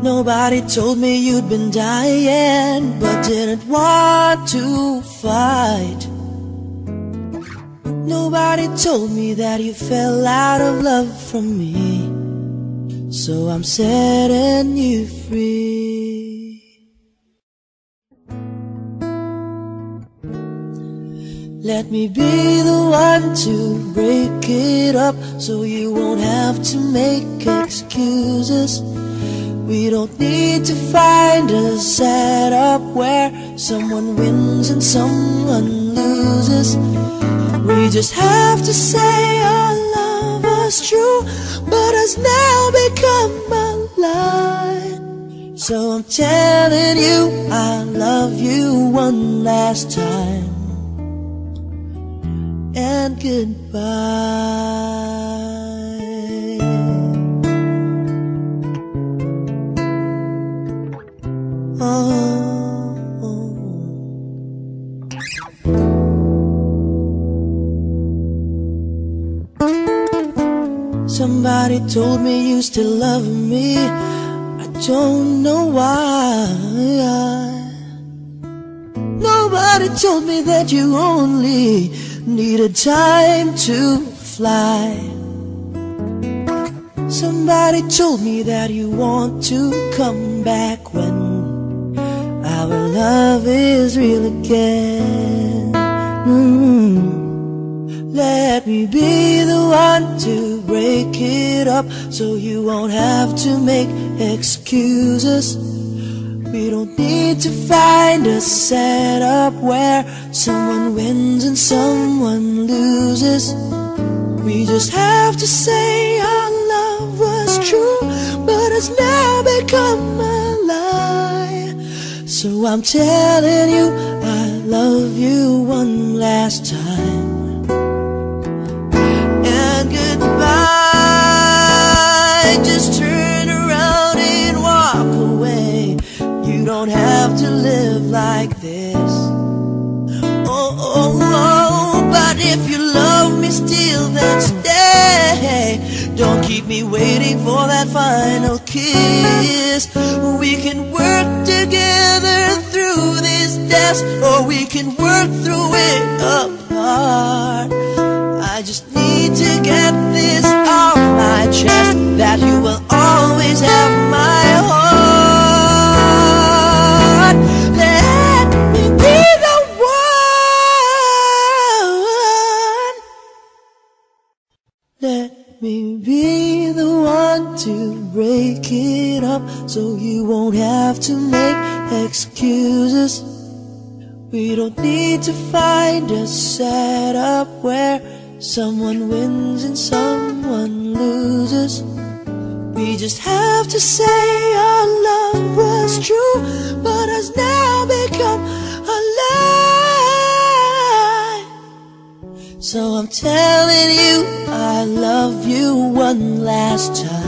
Nobody told me you'd been dying, but didn't want to fight. Nobody told me that you fell out of love from me, so I'm setting you free. Let me be the one to break it up, so you won't have to make excuses. We don't need to find a setup where someone wins and someone loses. We just have to say our love was true, but has now become a lie. So I'm telling you, I love you one last time. And goodbye. Oh. Somebody told me you still love me, I don't know why. Nobody told me that you only needed time to fly. Somebody told me that you want to come back when our love is real again. Let me be the one to break it up, so you won't have to make excuses. We don't need to find a setup where someone wins and someone loses. We just have to say our love was true, but it's now become a lie. So I'm telling you I love you one last time. Goodbye, just turn around and walk away. You don't have to live like this. Oh, oh, oh, but if you love me still, then stay. Don't keep me waiting for that final kiss. We can work together through this test, or we can work through it apart. I just need to get this off my chest, that you will always have my heart. Let me be the one. Let me be the one to break it up, so you won't have to make excuses. We don't need to find a setup where someone wins and someone loses. We just have to say our love was true, but has now become a lie. So I'm telling you I love you one last time.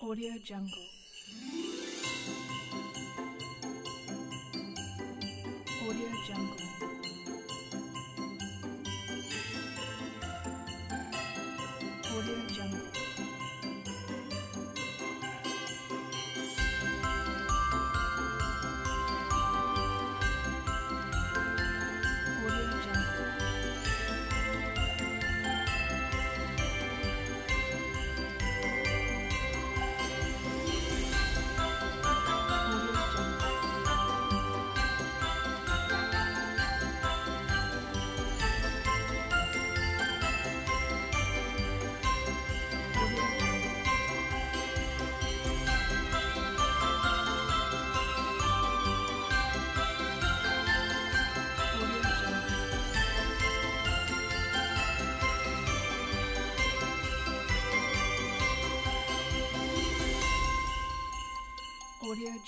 Audio Jungle. Audio Jungle. Audio Jungle.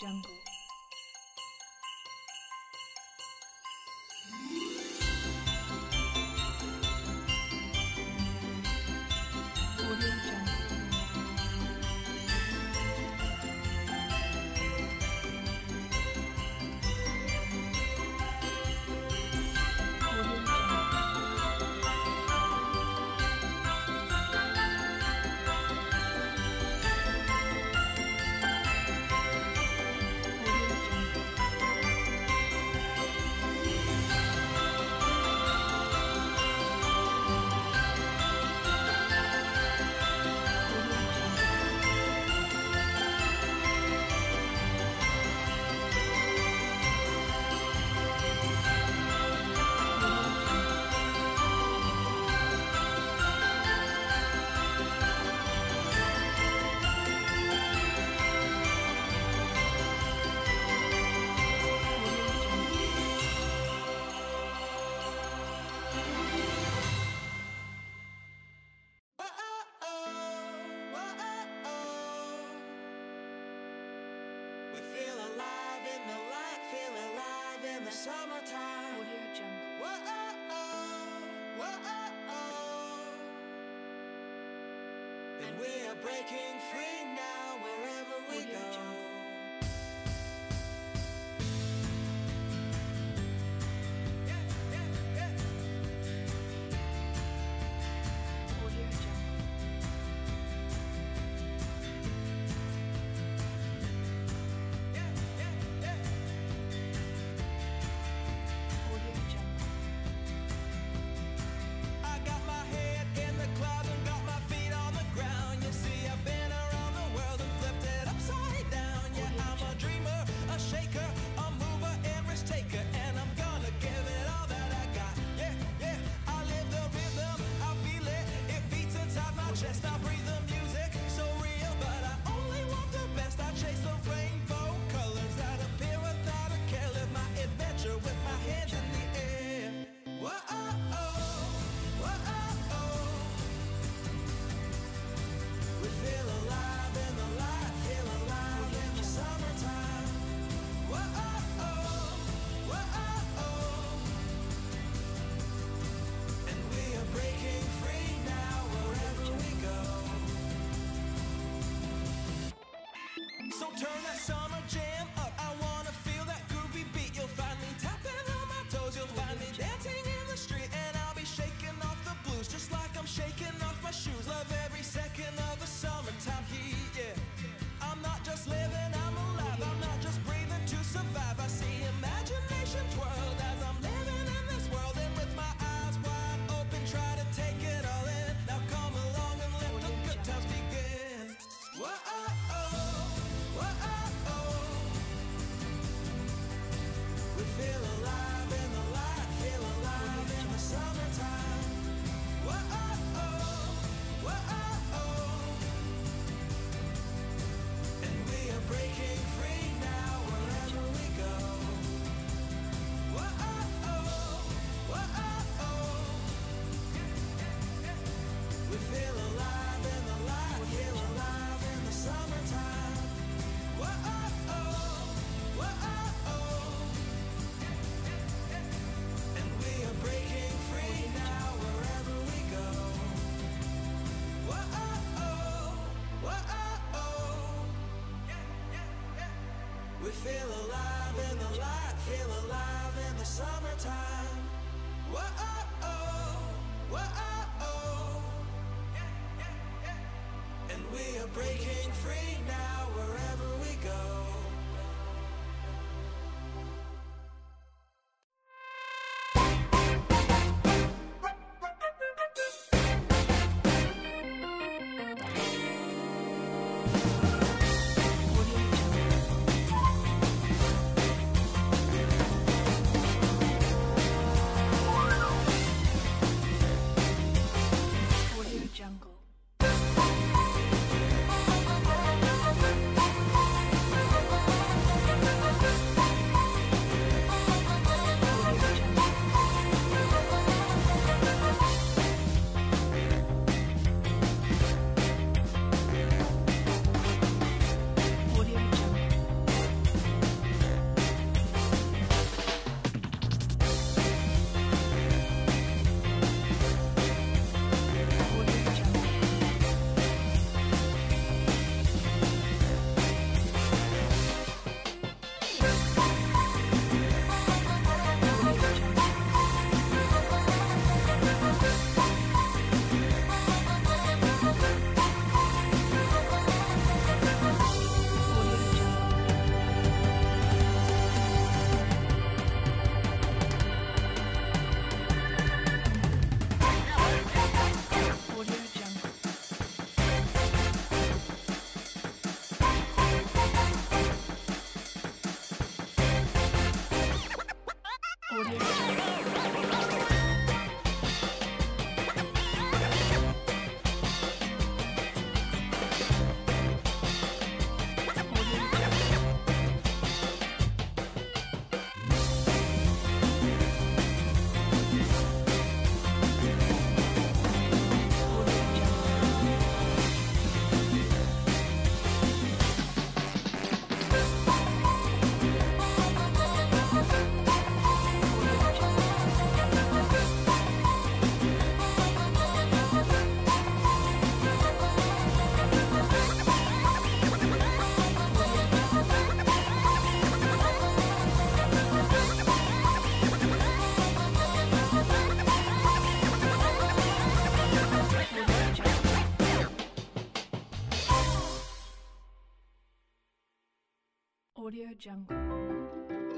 jungle. Jungle. Audio Jungle.